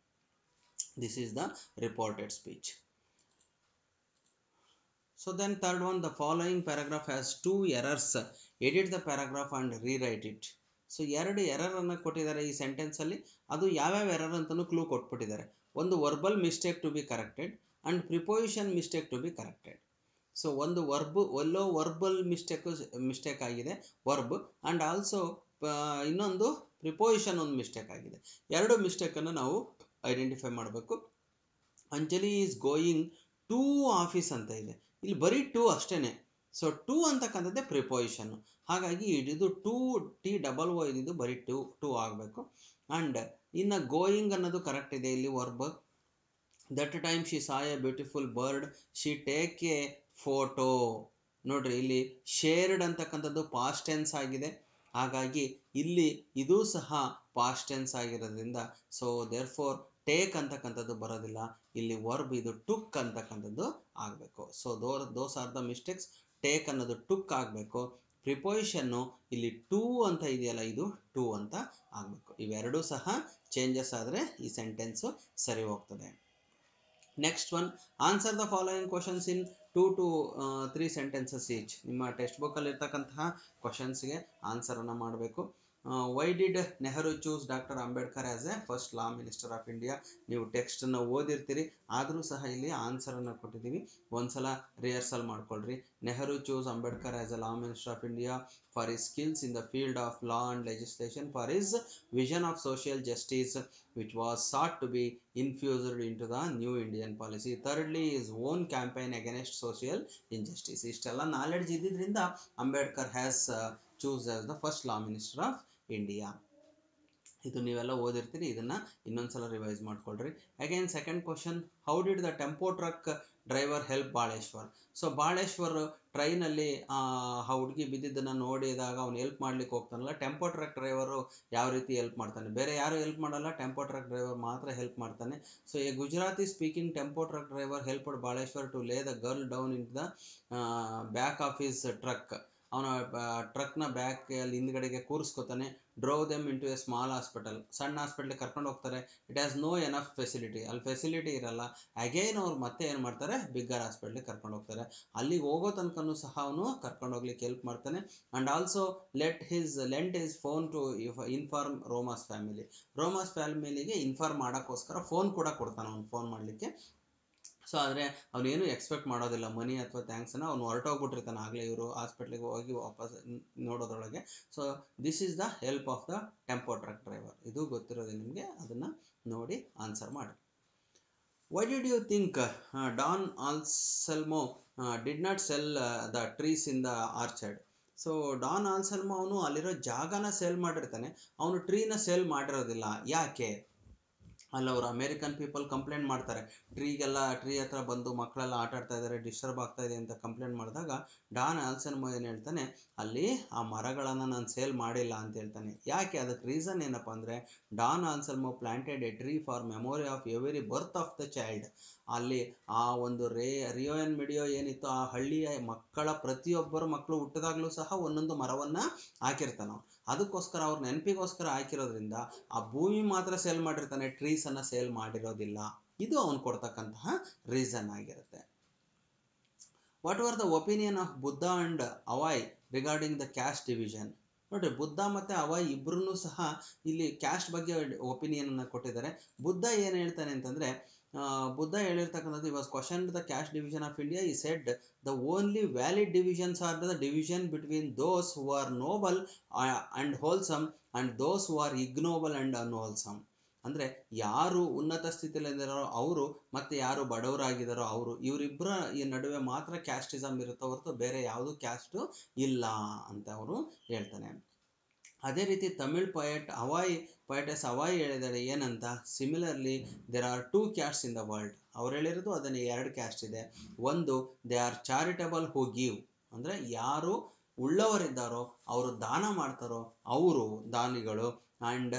This is the reported speech. So then third one, the following paragraph has two errors. Edit the paragraph and rewrite it. So ಎರಡು ಎರರ್ ಅನ್ನು ಕೊಟ್ಟಿದ್ದಾರೆ ಈ ಸೆಂಟೆನ್ಸಲ್ಲಿ. ಅದು ಯಾವ್ಯಾವ ಎರರ್ ಅಂತಲೂ ಕ್ಲೂ ಕೊಟ್ಬಿಟ್ಟಿದ್ದಾರೆ. ಒಂದು verbal mistake to be corrected and preposition mistake to be corrected. So ಒಂದು ವರ್ಬ್ ಎಲ್ಲೋ ವರ್ಬಲ್ ಮಿಸ್ಟೇಕು ಮಿಸ್ಟೇಕ್ ಆಗಿದೆ, ವರ್ಬ್, ಆ್ಯಂಡ್ ಆಲ್ಸೋ ಇನ್ನೊಂದು ಪ್ರಿಪೋಸಿಷನ್ ಒಂದು ಮಿಸ್ಟೇಕ್ ಆಗಿದೆ. ಎರಡು ಮಿಸ್ಟೇಕನ್ನು ನಾವು ಐಡೆಂಟಿಫೈ ಮಾಡಬೇಕು. Anjali is going to office ಅಂತ ಇದೆ, ಇಲ್ಲಿ ಬರೀ ಟು ಅಷ್ಟೇ. ಸೊ ಟು ಅಂತಕ್ಕಂಥದ್ದೇ ಪ್ರಿಪೋಸಿಷನ್ನು, ಹಾಗಾಗಿ ಇದು ಟು ಟಿ ಡಬಲ್ ಓ ಇದ್ದು ಬರೀ ಟು ಟು ಆಗಬೇಕು. ಆ್ಯಂಡ್ ಇನ್ನು ಗೋಯಿಂಗ್ ಅನ್ನೋದು ಕರೆಕ್ಟ್ ಇದೆ, ಇಲ್ಲಿ verb. That time she saw a beautiful bird, she take a photo. ನೋಡ್ರಿ, ಇಲ್ಲಿ ಶೇರ್ಡ್ ಅಂತಕ್ಕಂಥದ್ದು ಪಾಸ್ಟ್ ಟೆನ್ಸ್ ಆಗಿದೆ, ಹಾಗಾಗಿ ಇಲ್ಲಿ ಇದೂ ಸಹ ಪಾಸ್ಟ್ ಟೆನ್ಸ್ ಆಗಿರೋದ್ರಿಂದ ಸೊ ದೇರ್ ಫೋರ್ ಟೇಕ್ ಅಂತಕ್ಕಂಥದ್ದು ಬರೋದಿಲ್ಲ. ಇಲ್ಲಿ ವರ್ಬ್ ಇದು ಟುಕ್ ಅಂತಕ್ಕಂಥದ್ದು ಆಗಬೇಕು. So those those are the mistakes. Take ಅನ್ನೋದು ಟುಕ್ ಆಗಬೇಕು. ಪ್ರಿಪೋಸಿಷನ್ನು ಇಲ್ಲಿ ಟೂ ಅಂತ ಇದೆಯಲ್ಲ ಇದು ಟೂ ಅಂತ ಆಗಬೇಕು. ಇವೆರಡೂ ಸಹ ಚೇಂಜಸ್ ಆದರೆ ಈ ಸೆಂಟೆನ್ಸು ಸರಿ ಹೋಗ್ತದೆ. Next one, answer the following questions in two to three sentences each. ನಿಮ್ಮ ಟೆಕ್ಸ್ಟ್ ಬುಕ್ಕಲ್ಲಿರ್ತಕ್ಕಂತಹ ಕ್ವಶನ್ಸ್ಗೆ ಆನ್ಸರನ್ನು ಮಾಡಬೇಕು. Why did Nehru choose doctor Ambedkar as a first law minister of India. ನೀವು ಟೆಕ್ಸ್ಟನ್ನು ಓದಿರ್ತೀರಿ, ಆದರೂ ಸಹ ಇಲ್ಲಿ ಆನ್ಸರನ್ನು ಕೊಟ್ಟಿದ್ದೀವಿ. ಒಂದು ಸಲ ರಿಹರ್ಸಲ್ ಮಾಡ್ಕೊಳ್ರಿ. Nehru choose Ambedkar as a law minister of India for his skills in the field of law and legislation, for his vision of social justice which was sought to be infused into the new Indian policy. Thirdly, his own campaign against social injustice. ಇಷ್ಟೆಲ್ಲ ನಾಲೆಡ್ಜ್ ಇದ್ದಿದ್ದರಿಂದ Ambedkar has choose as the first law minister of India. ಇದು ನೀವೆಲ್ಲ ಓದಿರ್ತೀರಿ, ಇದನ್ನು ಇನ್ನೊಂದು ಸಲ ರಿವೈಸ್ ಮಾಡ್ಕೊಳ್ರಿ. Again second question, how did the tempo truck driver help Baleshwar. So Baleshwar ಟ್ರೈನಲ್ಲಿ ಆ ಹುಡುಗಿ ಬಿದ್ದಿದ್ದನ್ನು ನೋಡಿದಾಗ ಅವ್ನು ಹೆಲ್ಪ್ ಮಾಡ್ಲಿಕ್ಕೆ ಹೋಗ್ತಾನಲ್ಲ, ಟೆಂಪೋ ಟ್ರಕ್ ಡ್ರೈವರು ಯಾವ ರೀತಿ ಹೆಲ್ಪ್ ಮಾಡ್ತಾನೆ, ಬೇರೆ ಯಾರು ಹೆಲ್ಪ್ ಮಾಡಲ್ಲ, ಟೆಂಪೋ ಟ್ರಕ್ ಡ್ರೈವರ್ ಮಾತ್ರ ಹೆಲ್ಪ್ ಮಾಡ್ತಾನೆ. So a Gujarati speaking tempo truck driver help Baleshwar to lay the girl down in the back of his truck. ಅವನ ಟ್ರಕ್ನ ಬ್ಯಾಕ್ ಅಲ್ಲಿ ಹಿಂದ್ಗಡೆಗೆ ಕೂರಿಸ್ಕೊತಾನೆ. Drove them into a small hospital, ಸಣ್ಣ ಹಾಸ್ಪಿಟ್ಲಿಗೆ ಕರ್ಕೊಂಡು ಹೋಗ್ತಾರೆ. It has no enough facility, ಅಲ್ಲಿ ಫೆಸಿಲಿಟಿ ಇರಲ್ಲ. ಅಗೇನ್ ಅವ್ರು ಮತ್ತೆ ಏನು ಮಾಡ್ತಾರೆ, ಬಿಗ್ಗರ್ ಹಾಸ್ಪಿಟ್ಲಿಗೆ ಕರ್ಕೊಂಡು ಹೋಗ್ತಾರೆ. ಅಲ್ಲಿಗೆ ಹೋಗೋ ತನಕನೂ ಸಹ ಅವನು ಕರ್ಕೊಂಡೋಗ್ಲಿಕ್ಕೆ ಹೆಲ್ಪ್ ಮಾಡ್ತಾನೆ. And also let his lent his phone to inform Roma's family. Roma's ಫ್ಯಾಮಿಲಿಗೆ ಇನ್ಫಾರ್ಮ್ ಮಾಡೋಕ್ಕೋಸ್ಕರ ಫೋನ್ ಕೂಡ ಕೊಡ್ತಾನೆ ಅವ್ನು ಫೋನ್ ಮಾಡಲಿಕ್ಕೆ. ಸೊ ಆದರೆ ಅವನೇನು ಎಕ್ಸ್ಪೆಕ್ಟ್ ಮಾಡೋದಿಲ್ಲ ಮನಿ ಅಥವಾ ಥ್ಯಾಂಕ್ಸನ್ನು. ಅವ್ನು ಹೊರಟೋಗ್ಬಿಟ್ಟಿರ್ತಾನೆ ಆಗಲೇ ಇವರು ಹಾಸ್ಪಿಟ್ಲಿಗೆ ಹೋಗಿ ವಾಪಸ್ ನೋಡೋದ್ರೊಳಗೆ. So this is the help of the tempo truck driver. ಇದು ಗೊತ್ತಿರೋದೆ ನಿಮಗೆ, ಅದನ್ನು ನೋಡಿ ಆನ್ಸರ್ ಮಾಡಿ. Why did you think Don Anselmo did not sell the trees in the orchard? So Don Anselmo ಅವನು ಅಲ್ಲಿರೋ ಜಾಗನ ಸೇಲ್ ಮಾಡಿರ್ತಾನೆ, ಅವನು ಟ್ರೀನ ಸೇಲ್ ಮಾಡಿರೋದಿಲ್ಲ. ಯಾಕೆ? ಅಲ್ಲ, ಅವರು ಅಮೇರಿಕನ್ ಪೀಪಲ್ ಕಂಪ್ಲೇಂಟ್ ಮಾಡ್ತಾರೆ, ಟ್ರೀಗೆಲ್ಲ ಟ್ರೀ ಹತ್ರ ಬಂದು ಮಕ್ಕಳೆಲ್ಲ ಆಟ ಆಡ್ತಾ ಇದ್ದಾರೆ, ಡಿಸ್ಟರ್ಬ್ ಆಗ್ತಾ ಇದೆ ಅಂತ ಕಂಪ್ಲೇಂಟ್ ಮಾಡಿದಾಗ ಡಾನ್ ಆಲ್ಸೆಲ್ಮೊ ಏನು ಹೇಳ್ತಾನೆ, ಅಲ್ಲಿ ಆ ಮರಗಳನ್ನು ನಾನು ಸೇಲ್ ಮಾಡಿಲ್ಲ ಅಂತ ಹೇಳ್ತಾನೆ. ಯಾಕೆ? ಅದಕ್ಕೆ ರೀಸನ್ ಏನಪ್ಪ ಅಂದರೆ, Don Anselmo planted a tree for memory of every birth of the child. ಅಲ್ಲಿ ಆ ಒಂದು ರೇ ರಿಯೋಯನ್ ಮಿಡಿಯೋ ಏನಿತ್ತು, ಆ ಹಳ್ಳಿಯ ಮಕ್ಕಳ ಪ್ರತಿಯೊಬ್ಬರು ಮಕ್ಕಳು ಹುಟ್ಟಿದಾಗಲೂ ಸಹ ಒಂದೊಂದು ಮರವನ್ನು ಹಾಕಿರ್ತಾನೆ. ಅದಕ್ಕೋಸ್ಕರ ಅವ್ರ ನೆನಪಿಗೋಸ್ಕರ ಹಾಕಿರೋದ್ರಿಂದ ಆ ಭೂಮಿ ಮಾತ್ರ ಸೇಲ್ ಮಾಡಿರ್ತಾನೆ, ಟ್ರೀಸನ್ನು ಸೇಲ್ ಮಾಡಿರೋದಿಲ್ಲ. ಇದು ಅವ್ನು ಕೊಡ್ತಕ್ಕಂತಹ ರೀಸನ್ ಆಗಿರುತ್ತೆ. What war the opinion of Buddha and Avvai regarding the caste division? ನೋಡಿ, ಬುದ್ಧ ಮತ್ತು ಅವಾಯ್ ಇಬ್ಬರೂ ಸಹ ಇಲ್ಲಿ ಕ್ಯಾಸ್ಟ್ ಬಗ್ಗೆ ಒಪಿನಿಯನನ್ನು ಕೊಟ್ಟಿದ್ದಾರೆ. ಬುದ್ಧ ಏನು ಹೇಳ್ತಾನೆ ಅಂತಂದರೆ, ಬುದ್ಧ ಹೇಳಿರ್ತಕ್ಕಂಥದ್ದು, he was question the caste division of India. He said the only valid divisions are the division between those who are noble and wholesome and those who are ignoble and unwholesome. ಅಂದರೆ ಯಾರು ಉನ್ನತ ಸ್ಥಿತಿಯಲ್ಲಿದ್ದಾರೋ ಅವರು, ಮತ್ತು ಯಾರು ಬಡವರಾಗಿದ್ದಾರೋ ಅವರು, ಇವರಿಬ್ಬರ ಈ ನಡುವೆ ಮಾತ್ರ ಕ್ಯಾಸ್ಟಿಸಮ್ ಇರುತ್ತೋ ಹೊರತು ಬೇರೆ ಯಾವುದು ಕ್ಯಾಸ್ಟು ಇಲ್ಲ ಅಂತ ಅವರು ಹೇಳ್ತಾನೆ. ಅದೇ ರೀತಿ ತಮಿಳ್ ಪೊಯೆಟ್ ಅವಾಯ್ ಪೊಯೆಟಸ್ ಅವಾಯ್ ಹೇಳಿದ್ದಾರೆ ಏನಂತ, similarly there are two castes in the world. ಅವ್ರು ಹೇಳಿರೋದು ಅದನ್ನೇ, ಎರಡು ಕ್ಯಾಸ್ಟ್ ಇದೆ. ಒಂದು, they are charitable who give, ಅಂದರೆ ಯಾರು ಉಳ್ಳವರಿದ್ದಾರೋ ಅವರು ದಾನ ಮಾಡ್ತಾರೋ ಅವರು ದಾನಿಗಳು, ಆ್ಯಂಡ್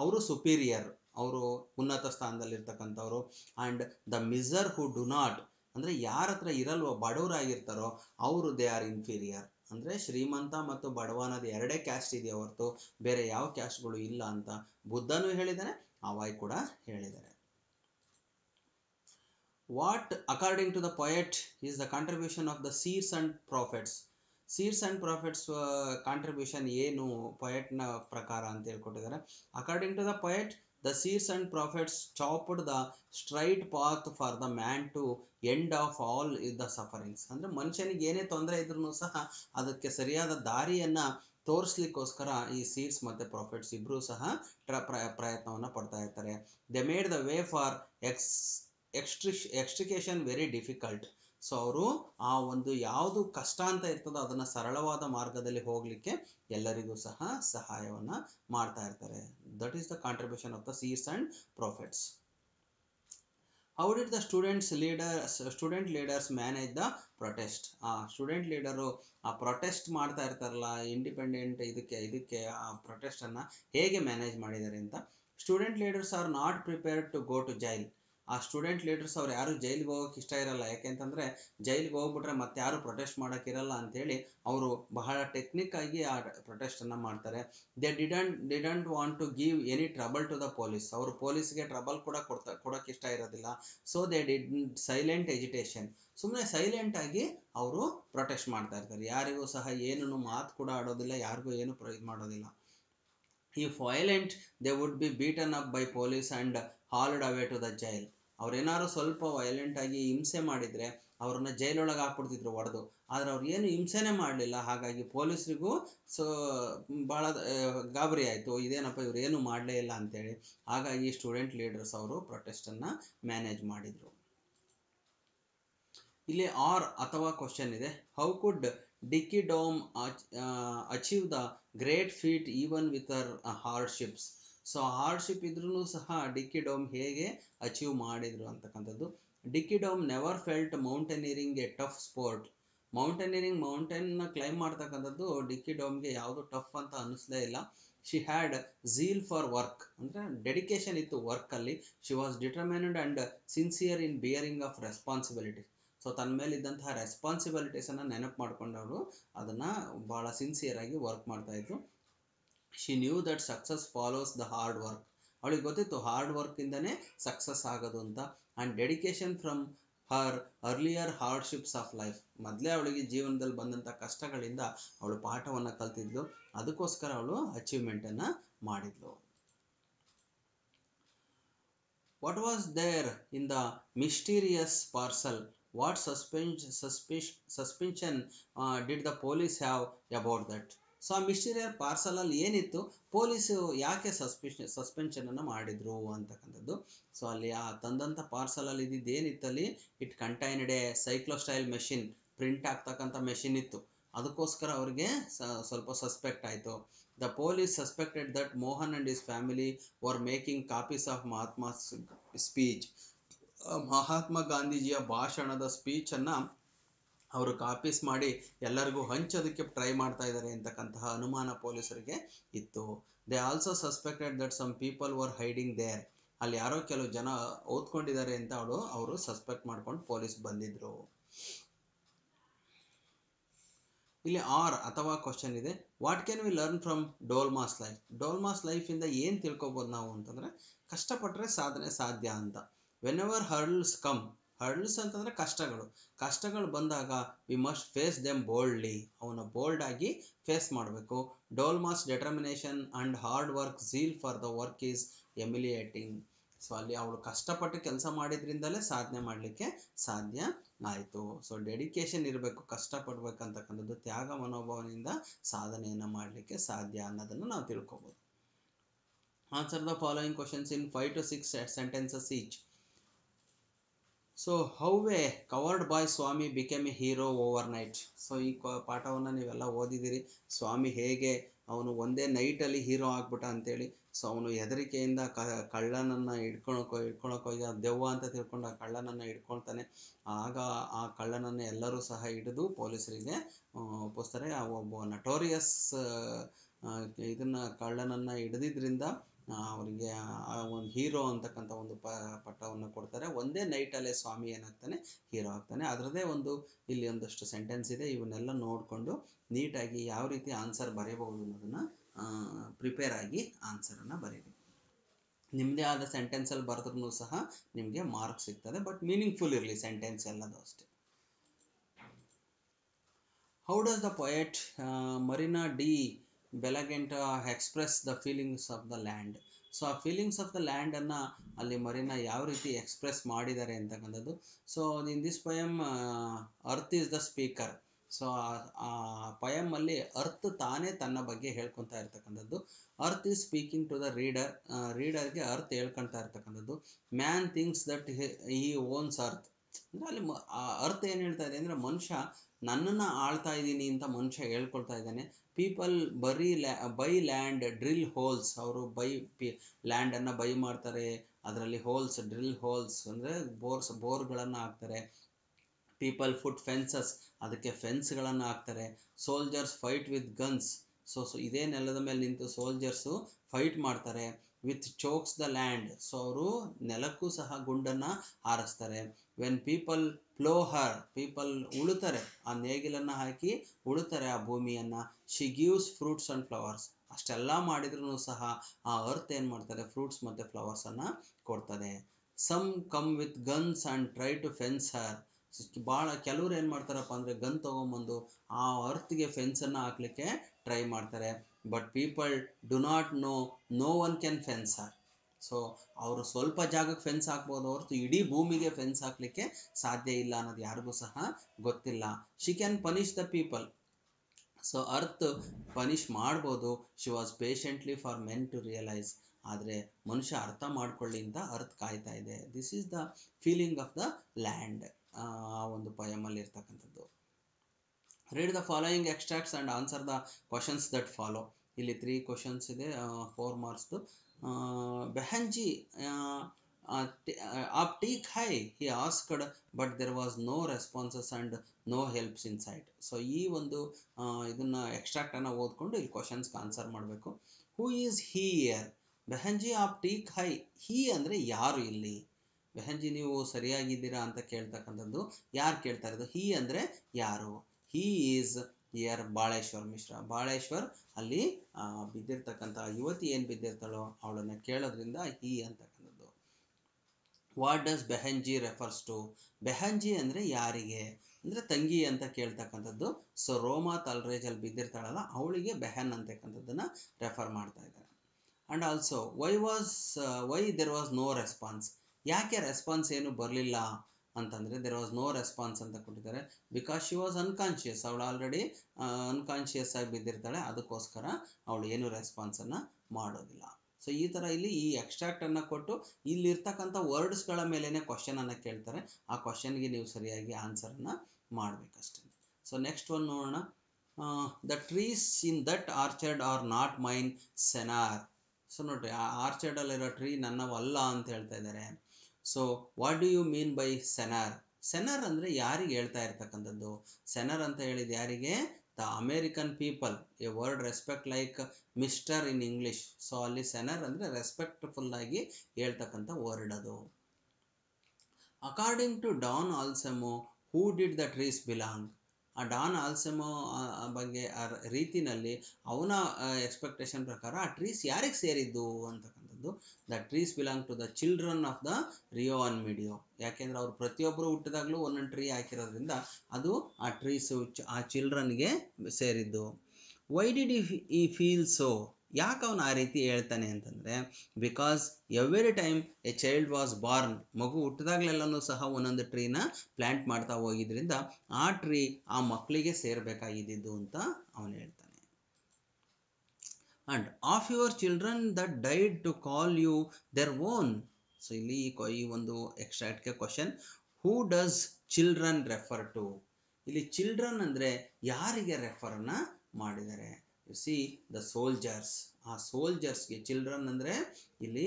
ಅವರು ಸುಪೀರಿಯರ್, ಅವರು ಉನ್ನತ ಸ್ಥಾನದಲ್ಲಿರ್ತಕ್ಕಂಥವ್ರು. And the miser who do not, ಅಂದರೆ ಯಾರ ಹತ್ರ ಇರಲ್ವೋ ಬಡವರಾಗಿರ್ತಾರೋ ಅವರು ದೇ ಆರ್ ಇನ್ಫೀರಿಯರ್. ಅಂದರೆ ಶ್ರೀಮಂತ ಮತ್ತು ಬಡವ ಅನ್ನೋದು ಎರಡೇ ಕ್ಯಾಸ್ಟ್ ಇದೆಯೋ ಹೊರತು ಬೇರೆ ಯಾವ ಕ್ಯಾಸ್ಟ್ಗಳು ಇಲ್ಲ ಅಂತ ಬುದ್ಧನೂ ಹೇಳಿದ್ದಾನೆ, ಅವಾಯ್ ಕೂಡ ಹೇಳಿದ್ದಾರೆ. What according to the poet is the contribution of the seers and prophets? Seers and prophets contribution ಏನು ಪೊಯೆಟ್ನ ಪ್ರಕಾರ ಅಂತ ಹೇಳ್ಕೊಟ್ಟಿದ್ದಾರೆ. According to the poet the seers and prophets chopped the straight path for the man to end of all the sufferings. ಅಂದರೆ ಮನುಷ್ಯನಿಗೆ ಏನೇ ತೊಂದರೆ ಇದ್ರೂ ಸಹ ಅದಕ್ಕೆ ಸರಿಯಾದ ದಾರಿಯನ್ನು ತೋರಿಸ್ಲಿಕ್ಕೋಸ್ಕರ ಈ ಸೀರ್ಸ್ ಮತ್ತು ಪ್ರಾಫಿಟ್ಸ್ ಇಬ್ಬರೂ ಸಹ ಟ್ರ ಪ್ರಯ ಪ್ರಯತ್ನವನ್ನು ಪಡ್ತಾ ಇರ್ತಾರೆ. They made the way for ex extrish extrication very difficult. So ಅವರು ಆ ಒಂದು ಯಾವುದು ಕಷ್ಟ ಅಂತ ಇರ್ತದೋ ಅದನ್ನು ಸರಳವಾದ ಮಾರ್ಗದಲ್ಲಿ ಹೋಗಲಿಕ್ಕೆ ಎಲ್ಲರಿಗೂ ಸಹ ಸಹಾಯವನ್ನು ಮಾಡ್ತಾ ಇರ್ತಾರೆ. That is the contribution of the seers and prophets. How did the students leader student leaders manage the protest? ಆ ಸ್ಟೂಡೆಂಟ್ ಲೀಡರು ಆ ಪ್ರೊಟೆಸ್ಟ್ ಮಾಡ್ತಾ ಇರ್ತಾರಲ್ಲ ಇಂಡಿಪೆಂಡೆಂಟ್ ಇದಕ್ಕೆ ಇದಕ್ಕೆ ಆ ಪ್ರೊಟೆಸ್ಟನ್ನು ಹೇಗೆ ಮ್ಯಾನೇಜ್ ಮಾಡಿದ್ದಾರೆ ಅಂತ. Student leaders are not prepared to go to jail. ಆ ಸ್ಟೂಡೆಂಟ್ ಲೀಡರ್ಸ್ ಅವ್ರು ಯಾರು ಜೈಲಿಗೆ ಹೋಗೋಕ್ಕೆ ಇಷ್ಟ ಇರಲ್ಲ, ಯಾಕೆಂತಂದರೆ ಜೈಲಿಗೆ ಹೋಗ್ಬಿಟ್ರೆ ಮತ್ತೆ ಯಾರು ಪ್ರೊಟೆಸ್ಟ್ ಮಾಡೋಕ್ಕಿರಲ್ಲ ಅಂಥೇಳಿ ಅವರು ಬಹಳ ಟೆಕ್ನಿಕ್ ಆಗಿ ಆ ಪ್ರೊಟೆಸ್ಟನ್ನು ಮಾಡ್ತಾರೆ. They didn't didn't want to give any trouble to the police. ಅವರು ಪೊಲೀಸ್ಗೆ ಟ್ರಬಲ್ ಕೂಡ ಕೊಡ್ತಾ ಕೊಡೋಕ್ಕೆ ಇಷ್ಟ ಇರೋದಿಲ್ಲ. So they did silent agitation. ಸುಮ್ಮನೆ ಸೈಲೆಂಟಾಗಿ ಅವರು ಪ್ರೊಟೆಸ್ಟ್ ಮಾಡ್ತಾ ಇರ್ತಾರೆ, ಯಾರಿಗೂ ಸಹ ಏನೂ ಮಾತು ಕೂಡ ಆಡೋದಿಲ್ಲ, ಯಾರಿಗೂ ಏನು ಪ್ರ ಇದು ಮಾಡೋದಿಲ್ಲ. If violent they would be beaten up by police and hauled away to the jail. ಅವ್ರೇನಾದ್ರು ಸ್ವಲ್ಪ ವೈಲೆಂಟಾಗಿ ಹಿಂಸೆ ಮಾಡಿದರೆ ಅವ್ರನ್ನ ಜೈಲೊಳಗೆ ಹಾಕ್ಬಿಡ್ತಿದ್ರು ಹೊಡೆದು. ಆದರೆ ಅವ್ರು ಏನು ಹಿಂಸೆನೇ ಮಾಡಲಿಲ್ಲ, ಹಾಗಾಗಿ ಪೊಲೀಸರಿಗೂ ಸೊ ಭಾಳ ಗಾಬರಿ ಆಯಿತು, ಇದೇನಪ್ಪ ಇವ್ರು ಏನೂ ಮಾಡಲೇ ಇಲ್ಲ ಅಂತೇಳಿ. ಹಾಗಾಗಿ ಸ್ಟೂಡೆಂಟ್ ಲೀಡರ್ಸ್ ಅವರು ಪ್ರೊಟೆಸ್ಟನ್ನು ಮ್ಯಾನೇಜ್ ಮಾಡಿದರು. ಇಲ್ಲಿ ಆರ್ ಅಥವಾ ಕ್ವಶನ್ ಇದೆ, ಹೌ ಕುಡ್ ಡಿಕ್ಕಿ dome achieve the great feet even with R hardships? So hardship ಇದ್ರೂ ಸಹ ಡಿಕ್ಕಿ ಡೋಮ್ ಹೇಗೆ ಅಚೀವ್ ಮಾಡಿದರು ಅಂತಕ್ಕಂಥದ್ದು. ಡಿಕ್ಕಿಡೋಮ್ never felt mountaineering A tough sport. Mountaineering ಮೌಂಟೇನ್ನ claim ಮಾಡ್ತಕ್ಕಂಥದ್ದು ಡಿಕ್ಕಿಡೋಮ್ಗೆ ಯಾವುದು ಟಫ್ ಅಂತ ಅನ್ನಿಸ್ಲೇ ಇಲ್ಲ. She had zeal for work, ಅಂದರೆ ಡೆಡಿಕೇಶನ್ ಇತ್ತು ವರ್ಕಲ್ಲಿ. She was determined and sincere in bearing of responsibilities. So ತನ್ನ ಮೇಲಿದ್ದಂತಹ ರೆಸ್ಪಾನ್ಸಿಬಿಲಿಟೀಸನ್ನು ನೆನಪು ಮಾಡಿಕೊಂಡವರು ಅದನ್ನು ಭಾಳ ಸಿನ್ಸಿಯರಾಗಿ ವರ್ಕ್ ಮಾಡ್ತಾಯಿದ್ರು. She knew that success follows the hard work. ಅವಳಿಗೆ ಗೊತ್ತಿತ್ತು ಹಾರ್ಡ್ ವರ್ಕಿಂದನೇ ಸಕ್ಸಸ್ ಆಗೋದು ಅಂತ. And dedication from her earlier hardships of life. ಮೊದಲೇ ಅವಳಿಗೆ ಜೀವನದಲ್ಲಿ ಬಂದಂಥ ಕಷ್ಟಗಳಿಂದ ಅವಳು ಪಾಠವನ್ನು ಕಲ್ತಿದ್ಲು, ಅದಕ್ಕೋಸ್ಕರ ಅವಳು ಅಚೀವ್ಮೆಂಟನ್ನು ಮಾಡಿದ್ಲು. What was there in the mysterious parcel? What suspense suspicion suspension did the police have about that? So ಆ ಮಿಸ್ಟೀರಿಯಸ್ ಪಾರ್ಸಲಲ್ಲಿ ಏನಿತ್ತು, ಪೊಲೀಸು ಯಾಕೆ ಸಸ್ಪೆಷ್ ಸಸ್ಪೆನ್ಷನನ್ನು ಮಾಡಿದರು ಅಂತಕ್ಕಂಥದ್ದು. ಸೊ ಅಲ್ಲಿ ಆ ತಂದಂಥ ಪಾರ್ಸಲಲ್ಲಿ ಇದ್ದಿದ್ದು ಏನಿತ್ತಲ್ಲಿ, it contained a cyclostyle machine, print ಆಗ್ತಕ್ಕಂಥ ಮೆಷಿನ್ ಇತ್ತು, ಅದಕ್ಕೋಸ್ಕರ ಅವ್ರಿಗೆ ಸ್ವಲ್ಪ ಸಸ್ಪೆಕ್ಟ್ ಆಯಿತು. The police suspected that Mohan and his family were making copies of Mahatma speech. Mahatma ಗಾಂಧೀಜಿಯ ಭಾಷಣದ ಸ್ಪೀಚನ್ನು ಅವರು ಕಾಪೀಸ್ ಮಾಡಿ ಎಲ್ಲರಿಗೂ ಹಂಚೋದಕ್ಕೆ ಟ್ರೈ ಮಾಡ್ತಾ ಇದ್ದಾರೆ ಅಂತಕ್ಕಂತಹ ಅನುಮಾನ ಪೊಲೀಸರಿಗೆ ಇತ್ತು. They also suspected that some people were hiding there. ಅಲ್ಲಿ ಯಾರೋ ಕೆಲವು ಜನ ಓದ್ಕೊಂಡಿದ್ದಾರೆ ಅಂತ ಅವಳು ಅವರು ಸಸ್ಪೆಕ್ಟ್ ಮಾಡ್ಕೊಂಡು ಪೊಲೀಸ್ ಬಂದಿದ್ರು. ಇಲ್ಲಿ ಆರ್ ಅಥವಾ ಕ್ವಶನ್ ಇದೆ, what can we learn from Dolma's life? Dolma's ಲೈಫಿಂದ ಏನು ತಿಳ್ಕೊಬೋದು ನಾವು ಅಂತಂದರೆ, ಕಷ್ಟಪಟ್ಟರೆ ಸಾಧನೆ ಸಾಧ್ಯ ಅಂತ. Whenever hurdles come, hurdles ಅಂತಂದರೆ ಕಷ್ಟಗಳು, ಕಷ್ಟಗಳು ಬಂದಾಗ we must face them boldly, ಅವನ್ನ ಬೋಲ್ಡ್ ಆಗಿ ಫೇಸ್ ಮಾಡಬೇಕು. Dolma's determination and hard work zeal for the work is emulating. So ಅಲ್ಲಿ ಅವಳು ಕಷ್ಟಪಟ್ಟು ಕೆಲಸ ಮಾಡಿದ್ರಿಂದಲೇ ಸಾಧನೆ ಮಾಡಲಿಕ್ಕೆ ಸಾಧ್ಯ ಆಯಿತು. ಸೊ ಡೆಡಿಕೇಶನ್ ಇರಬೇಕು, ಕಷ್ಟಪಡ್ಬೇಕಂತಕ್ಕಂಥದ್ದು, ತ್ಯಾಗ ಮನೋಭಾವನೆಯಿಂದ ಸಾಧನೆಯನ್ನು ಮಾಡಲಿಕ್ಕೆ ಸಾಧ್ಯ ಅನ್ನೋದನ್ನು ನಾವು ತಿಳ್ಕೊಬೋದು. Answer the following questions in five to six sentences each. So how a covered boy Swami became a hero overnight. So ಈ ಕ ಪಾಠವನ್ನು ನೀವೆಲ್ಲ ಓದಿದ್ದೀರಿ. ಸ್ವಾಮಿ ಹೇಗೆ ಅವನು ಒಂದೇ ನೈಟಲ್ಲಿ ಹೀರೋ ಆಗ್ಬಿಟ್ಟ ಅಂತೇಳಿ. ಸೊ ಅವನು ಹೆದರಿಕೆಯಿಂದ ಕ ಕಳ್ಳನನ್ನು ಹಿಡ್ಕೊಳಕೋ ಹಿಡ್ಕೊಳಕೋಗಿ ಆ ದೆವ್ವ ಅಂತ ತಿಳ್ಕೊಂಡು ಆ ಕಳ್ಳನನ್ನು ಹಿಡ್ಕೊಳ್ತಾನೆ. ಆಗ ಆ ಕಳ್ಳನನ್ನು ಎಲ್ಲರೂ ಸಹ ಹಿಡಿದು ಪೊಲೀಸರಿಗೆ ಒಪ್ಪಿಸ್ತಾರೆ. ಆ ಒಬ್ಬ ನಟೋರಿಯಸ್ ಇದನ್ನು ಕಳ್ಳನನ್ನು ಹಿಡಿದಿದ್ದರಿಂದ ಅವರಿಗೆ ಒಂದು ಹೀರೋ ಅಂತಕ್ಕಂಥ ಒಂದು ಪ ಪಟ್ಟವನ್ನು ಕೊಡ್ತಾರೆ. ಒಂದೇ ನೈಟಲ್ಲೇ ಸ್ವಾಮಿ ಏನಾಗ್ತಾನೆ, ಹೀರೋ ಆಗ್ತಾನೆ. ಅದರದೇ ಒಂದು ಇಲ್ಲಿ ಒಂದಷ್ಟು ಸೆಂಟೆನ್ಸ್ ಇದೆ, ಇವನ್ನೆಲ್ಲ ನೋಡಿಕೊಂಡು ನೀಟಾಗಿ ಯಾವ ರೀತಿ ಆನ್ಸರ್ ಬರೆಯಬಹುದು ಅನ್ನೋದನ್ನು ಪ್ರಿಪೇರ್ ಆಗಿ ಆನ್ಸರನ್ನು ಬರೀರಿ. ನಿಮ್ಮದೇ ಆದ ಸೆಂಟೆನ್ಸಲ್ಲಿ ಬರೆದ್ರೂ ಸಹ ನಿಮಗೆ ಮಾರ್ಕ್ಸ್ ಸಿಗ್ತದೆ, ಬಟ್ ಮೀನಿಂಗ್ಫುಲ್ ಇರಲಿ ಸೆಂಟೆನ್ಸ್ ಎಲ್ಲದೂ ಅಷ್ಟೇ. How does the poet Marina de Bellagente express the feelings of the land? So ಆ ಫೀಲಿಂಗ್ಸ್ ಆಫ್ ದ ಲ್ಯಾಂಡನ್ನು ಅಲ್ಲಿ ಮರಿನಾ ಯಾವ ರೀತಿ ಎಕ್ಸ್ಪ್ರೆಸ್ ಮಾಡಿದ್ದಾರೆ ಅಂತಕ್ಕಂಥದ್ದು. So in this poem earth is the speaker. So ಆ ಪಯಮಲ್ಲಿ ಅರ್ತ್ ತಾನೇ ತನ್ನ ಬಗ್ಗೆ ಹೇಳ್ಕೊತಾ ಇರ್ತಕ್ಕಂಥದ್ದು. Earth is speaking to the reader, ರೀಡರ್ಗೆ ಅರ್ತ್ ಹೇಳ್ಕೊಳ್ತಾ ಇರ್ತಕ್ಕಂಥದ್ದು. Man thinks that he owns earth. ಅಂದರೆ ಅಲ್ಲಿ ಆ ಅರ್ತ್ ಏನು ಹೇಳ್ತಾ ಇದೆ ಅಂದರೆ, ಮನುಷ್ಯ ನನ್ನನ್ನು ಆಳ್ತಾ ಇದ್ದೀನಿ ಅಂತ ಮನುಷ್ಯ ಹೇಳ್ಕೊಳ್ತಾ ಇದ್ದಾನೆ. ಪೀಪಲ್ ಬರೀ ಲ್ಯಾ ಬೈ ಲ್ಯಾಂಡ್ ಡ್ರಿಲ್ ಹೋಲ್ಸ್. ಅವರು ಬೈ ಪಿ ಲ್ಯಾಂಡನ್ನು ಬೈ ಮಾಡ್ತಾರೆ, ಅದರಲ್ಲಿ ಹೋಲ್ಸ್ ಡ್ರಿಲ್ ಹೋಲ್ಸ್ ಅಂದರೆ ಬೋರ್ಸ್ ಬೋರ್ಗಳನ್ನು ಹಾಕ್ತಾರೆ. ಪೀಪಲ್ ಫುಟ್ ಫೆನ್ಸಸ್, ಅದಕ್ಕೆ ಫೆನ್ಸ್ಗಳನ್ನು ಹಾಕ್ತಾರೆ. Soldiers fight with guns. So so ಇದೇ ನೆಲದ ಮೇಲೆ ನಿಂತು ಸೋಲ್ಜರ್ಸು ಫೈಟ್ ಮಾಡ್ತಾರೆ. With chokes the land. So ಅವರು ನೆಲಕ್ಕೂ ಸಹ ಗುಂಡನ್ನು ಹಾರಿಸ್ತಾರೆ. When people plough her, people ಉಳುತ್ತಾರೆ, ಆ ನೇಗಿಲನ್ನು ಹಾಕಿ ಉಳುತ್ತಾರೆ ಆ ಭೂಮಿಯನ್ನು. She gives fruits and flowers. ಅಷ್ಟೆಲ್ಲ ಮಾಡಿದ್ರೂ ಸಹ ಆ ಅರ್ತ್ ಏನು ಮಾಡ್ತಾರೆ, ಫ್ರೂಟ್ಸ್ ಮತ್ತು ಫ್ಲವರ್ಸನ್ನು ಕೊಡ್ತಾರೆ. Some come with guns and try to fence her. ಭಾಳ ಕೆಲವ್ರು ಏನು ಮಾಡ್ತಾರಪ್ಪ ಅಂದರೆ, ಗನ್ ತೊಗೊಂಬಂದು ಆ ಅರ್ಥ್ಗೆ ಫೆನ್ಸನ್ನು ಹಾಕಲಿಕ್ಕೆ ಟ್ರೈ ಮಾಡ್ತಾರೆ. But people do not know no one can fence her. So ಅವರು ಸ್ವಲ್ಪ ಜಾಗಕ್ಕೆ ಫೆನ್ಸ್ ಹಾಕ್ಬೋದು ಹೊರತು ಇಡೀ ಭೂಮಿಗೆ ಫೆನ್ಸ್ ಹಾಕಲಿಕ್ಕೆ ಸಾಧ್ಯ ಇಲ್ಲ ಅನ್ನೋದು ಯಾರಿಗೂ ಸಹ ಗೊತ್ತಿಲ್ಲ. She can punish the people. So earth punish ಮಾಡ್ಬೋದು. She was patiently for men to realise. ಆದರೆ ಮನುಷ್ಯ ಅರ್ಥ ಮಾಡ್ಕೊಳ್ಳಿ ಅಂತ ಅರ್ತ್ ಕಾಯ್ತಾ ಇದೆ. This is the feeling of the land ಒಂದು ಪಯಮಲ್ಲಿ ಇರ್ತಕ್ಕಂಥದ್ದು. Read the following extracts and answer the questions that follow. ಇಲ್ಲಿ ತ್ರೀ ಕ್ವಶನ್ಸ್ ಇದೆ, ಫೋರ್ ಮಾರ್ಕ್ಸ್ದು. ಬೆಹಂಜಿ "Aap theek hai?" he asked, but there was no responses and no helps in sight. So, ee vandu idanna extract anna odkondu il questions answer madbeku. Who is he here? Behanji aap theek hai? He andre yaru illi? Behanji neevu sariyagidira anta keltakantandu yaar keltaridu? He andre yaru? He is here Baleshwar Mishra. Baleshwar alli bidirtakanta yuvati en bidirtalo avalanna kelodrinda he antakantandu. What does Behanji refers to? Behanji andre yarige? Andre tangi anta keltakantaddu. So Roma Talraj al bidirtalala avalige Behan antakantadana refer marta idare. And also why was uh, why there was no response? Yake response enu barlilla antandre there was no response anta kottidare. Because she was unconscious, avlu already uh, unconscious agi bidirtale, adukoskara avlu enu response anna madodilla. So ee tara illi ee extract anna kottu illi irtakanta words gala melene question anna keltare, aa question ge neevu sariyagi answer anna madbekaste. So next one nodona. uh, the trees in that orchard are not mine, Senar. So nodri aa orchard alli iro tree nannavalla anta helta idare. So what do you mean by Senar? Senar andre yarige helta irtakantaddu? Senar anta helide yarige? The American people. A word respect like mister in English. So alli senar andre respectful agi heltakanta word adu. According to Don Alsemo, who did the trees belong? ಆ ಡಾನ್ ಆಲ್ಸೆಮೋ ಬಗ್ಗೆ ಆ ರೀತಿನಲ್ಲಿ ಅವನ ಎಕ್ಸ್ಪೆಕ್ಟೇಷನ್ ಪ್ರಕಾರ ಆ ಟ್ರೀಸ್ ಯಾರಿಗೆ ಸೇರಿದ್ದು ಅಂತಕ್ಕಂಥದ್ದು. The trees belong to the children of the Rio en Medio. ಯಾಕೆಂದ್ರೆ ಅವರು ಪ್ರತಿಯೊಬ್ಬರು ಹುಟ್ಟಿದಾಗಲೂ ಒಂದೊಂದು ಟ್ರೀ ಹಾಕಿರೋದ್ರಿಂದ ಅದು ಆ ಟ್ರೀಸು ಆ ಚಿಲ್ಡ್ರನ್ಗೆ ಸೇರಿದ್ದು. Why did he feel so? ಯಾಕೆ ಅವನು ಆ ರೀತಿ ಹೇಳ್ತಾನೆ ಅಂತಂದರೆ, because every time a child was born, ಮಗು ಹುಟ್ಟಿದಾಗಲೆಲ್ಲೂ ಸಹ ಒಂದೊಂದು ಟ್ರೀನ ಪ್ಲ್ಯಾಂಟ್ ಮಾಡ್ತಾ ಹೋಗಿದ್ರಿಂದ ಆ ಟ್ರೀ ಆ ಮಕ್ಕಳಿಗೆ ಸೇರಬೇಕಾಗಿದ್ದು ಅಂತ ಅವನು ಹೇಳ್ತಾನೆ. And of your children that died to call you their own. So ಇಲ್ಲಿ ಈ ಒಂದು ಎಕ್ಸ್ಟ್ರಾಕ್ಟ್ಗೆ question, who does children refer to? ಇಲ್ಲಿ ಚಿಲ್ಡ್ರನ್ ಅಂದರೆ ಯಾರಿಗೆ ರೆಫರ್ನ ಮಾಡಿದ್ದಾರೆ? You see the soldiers. ಆ ಸೋಲ್ಜರ್ಸ್ಗೆ ಚಿಲ್ಡ್ರನ್ ಅಂದರೆ ಇಲ್ಲಿ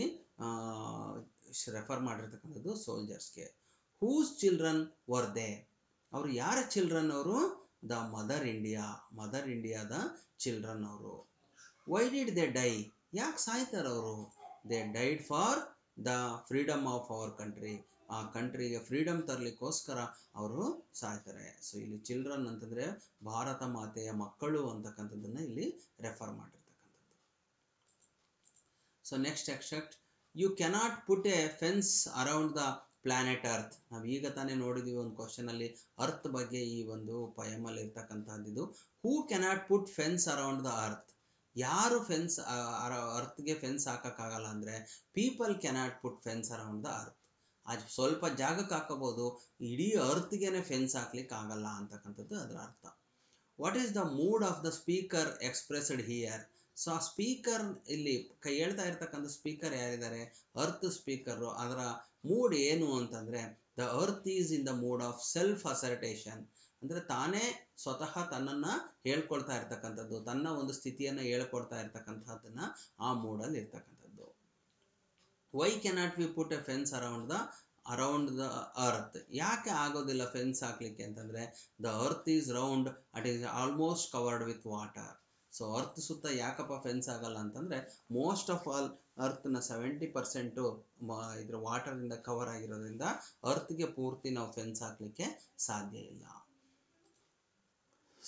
ರೆಫರ್ ಮಾಡಿರ್ತಕ್ಕಂಥದ್ದು ಸೋಲ್ಜರ್ಸ್ಗೆ. Whose children were they? ಅವರು ಯಾರ ಚಿಲ್ಡ್ರನ್ ಅವರು? The mother India. ಮದರ್ ಇಂಡಿಯಾದ ಚಿಲ್ಡ್ರನ್ ಅವರು. Why did they die? ಯಾಕೆ ಸಾಯ್ತಾರೆ ಅವರು? They died for the freedom of our country. ಆ ಕಂಟ್ರಿಗೆ ಫ್ರೀಡಮ್ ತರಲಿಕ್ಕೋಸ್ಕರ ಅವರು ಸಾಯ್ತಾರೆ. ಸೊ ಇಲ್ಲಿ ಚಿಲ್ಡ್ರನ್ ಅಂತಂದರೆ ಭಾರತ ಮಾತೆಯ ಮಕ್ಕಳು ಅಂತಕ್ಕಂಥದ್ದನ್ನು ಇಲ್ಲಿ ರೆಫರ್ ಮಾಡಿರ್ತಕ್ಕಂಥದ್ದು. So next extract, you cannot put a fence around the planet earth. ನಾವು ಈಗ ತಾನೇ ನೋಡಿದ್ದೀವಿ ಒಂದು ಕ್ವಶನಲ್ಲಿ ಅರ್ತ್ ಬಗ್ಗೆ ಈ ಒಂದು ಪಯಮಲ್ಲಿ ಇರ್ತಕ್ಕಂಥದ್ದು. Who cannot put fence around the earth? ಯಾರು ಫೆನ್ಸ್ ಅರ್ಥ್ಗೆ ಫೆನ್ಸ್ ಹಾಕೋಕ್ಕಾಗಲ್ಲ ಅಂದರೆ people cannot put fence around the earth. ಅದು ಸ್ವಲ್ಪ ಜಾಗಕ್ಕೆ ಹಾಕೋಬೋದು, ಇಡೀ ಅರ್ಥ್ಗೇನೆ ಫೆನ್ಸ್ ಹಾಕ್ಲಿಕ್ಕೆ ಆಗಲ್ಲ ಅಂತಕ್ಕಂಥದ್ದು ಅದರ ಅರ್ಥ. What is the mood of the speaker expressed here? So ಆ ಸ್ಪೀಕರ್ ಇಲ್ಲಿ ಕೈ ಹೇಳ್ತಾ ಇರ್ತಕ್ಕಂಥ ಸ್ಪೀಕರ್ ಯಾರಿದ್ದಾರೆ? Earth speaker. ಅದರ ಮೂಡ್ ಏನು ಅಂತಂದರೆ the earth is in the mood of self assertion. ಅಂದರೆ ತಾನೇ ಸ್ವತಃ ತನ್ನನ್ನು ಹೇಳ್ಕೊಳ್ತಾ ಇರ್ತಕ್ಕಂಥದ್ದು, ತನ್ನ ಒಂದು ಸ್ಥಿತಿಯನ್ನು ಹೇಳ್ಕೊಡ್ತಾ ಇರ್ತಕ್ಕಂಥದ್ದನ್ನು ಆ ಮೂಡಲ್ಲಿ ಇರ್ತಕ್ಕಂಥದ್ದು. Why cannot we put a fence around the around the earth? ಯಾಕೆ ಆಗೋದಿಲ್ಲ ಫೆನ್ಸ್ ಹಾಕ್ಲಿಕ್ಕೆ ಅಂತಂದರೆ the earth is round, it is almost covered with water. So earth ಸುತ್ತ ಯಾಕಪ್ಪ ಫೆನ್ಸ್ ಆಗಲ್ಲ ಅಂತಂದರೆ ಮೋಸ್ಟ್ ಆಫ್ ಆಲ್ ಅರ್ತ್ನ ಸೆವೆಂಟಿ ಪರ್ಸೆಂಟು ಇದರ ವಾಟರಿಂದ ಕವರ್ ಆಗಿರೋದ್ರಿಂದ ಅರ್ತ್ಗೆ ಪೂರ್ತಿ ನಾವು ಫೆನ್ಸ್ ಹಾಕ್ಲಿಕ್ಕೆ ಸಾಧ್ಯ ಇಲ್ಲ.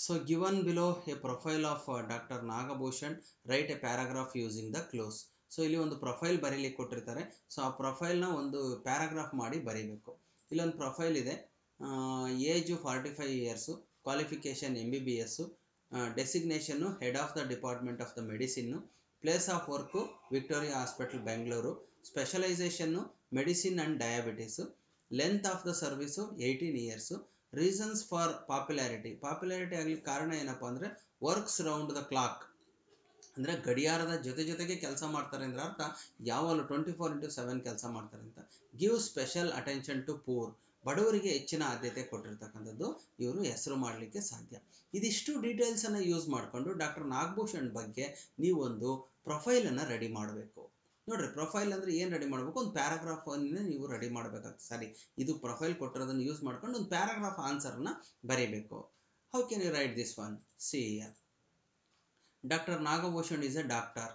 So given below a profile of uh, Doctor Nagabhushan, write a paragraph using the clues. So ಇಲ್ಲಿ ಒಂದು ಪ್ರೊಫೈಲ್ ಬರೀಲಿಕ್ಕೆ ಕೊಟ್ಟಿರ್ತಾರೆ. ಸೊ ಆ ಪ್ರೊಫೈಲ್ನ ಒಂದು ಪ್ಯಾರಾಗ್ರಾಫ್ ಮಾಡಿ ಬರೀಬೇಕು. ಇಲ್ಲೊಂದು ಪ್ರೊಫೈಲ್ ಇದೆ. Age forty five years, qualification M B B S, designation head of the department of the medicine, place of work Victoria hospital Bengaluru, specialisation medicine and diabetes, length of the service eighteen years, reasons for popularity. Popularity ಆಗಲಿಕ್ಕೆ ಕಾರಣ ಏನಪ್ಪ ಅಂದರೆ ವರ್ಕ್ಸ್ ರೌಂಡ್ ದ ಕ್ಲಾಕ್, ಅಂದರೆ ಗಡಿಯಾರದ ಜೊತೆ ಜೊತೆಗೆ ಕೆಲಸ ಮಾಡ್ತಾರೆ ಅಂದ್ರೆ ಅರ್ಥ, ಯಾವಾಗಲೂ ಟ್ವೆಂಟಿ ಫೋರ್ ಇಂಟು ಸೆವೆನ್ ಕೆಲಸ ಮಾಡ್ತಾರೆ ಅಂತ. Give special attention to poor, ಬಡವರಿಗೆ ಹೆಚ್ಚಿನ ಆದ್ಯತೆ ಕೊಟ್ಟಿರ್ತಕ್ಕಂಥದ್ದು ಇವರು ಹೆಸರು ಮಾಡಲಿಕ್ಕೆ ಸಾಧ್ಯ. ಇದಿಷ್ಟು ಡೀಟೇಲ್ಸನ್ನು ಯೂಸ್ ಮಾಡಿಕೊಂಡು ಡಾಕ್ಟರ್ ನಾಗಭೂಷಣ್ ಬಗ್ಗೆ ನೀವೊಂದು ಪ್ರೊಫೈಲನ್ನು ರೆಡಿ ಮಾಡಬೇಕು. ನೋಡ್ರಿ ಪ್ರೊಫೈಲ್ ಅಂದ್ರೆ ಏನು ರೆಡಿ ಮಾಡಬೇಕು, ಒಂದು ಪ್ಯಾರಾಗ್ರಾಫ್ ಅನ್ನು ನೀವು ರೆಡಿ ಮಾಡಬೇಕಾಗ್ತದೆ. ಸರಿ, ಇದು ಪ್ರೊಫೈಲ್ ಕೊಟ್ಟಿರೋದನ್ನು ಯೂಸ್ ಮಾಡ್ಕೊಂಡು ಒಂದು ಪ್ಯಾರಾಗ್ರಾಫ್ ಆನ್ಸರ್ನ ಬರೀಬೇಕು. How can you write this one? See here, doctor Nagabhushan is a doctor.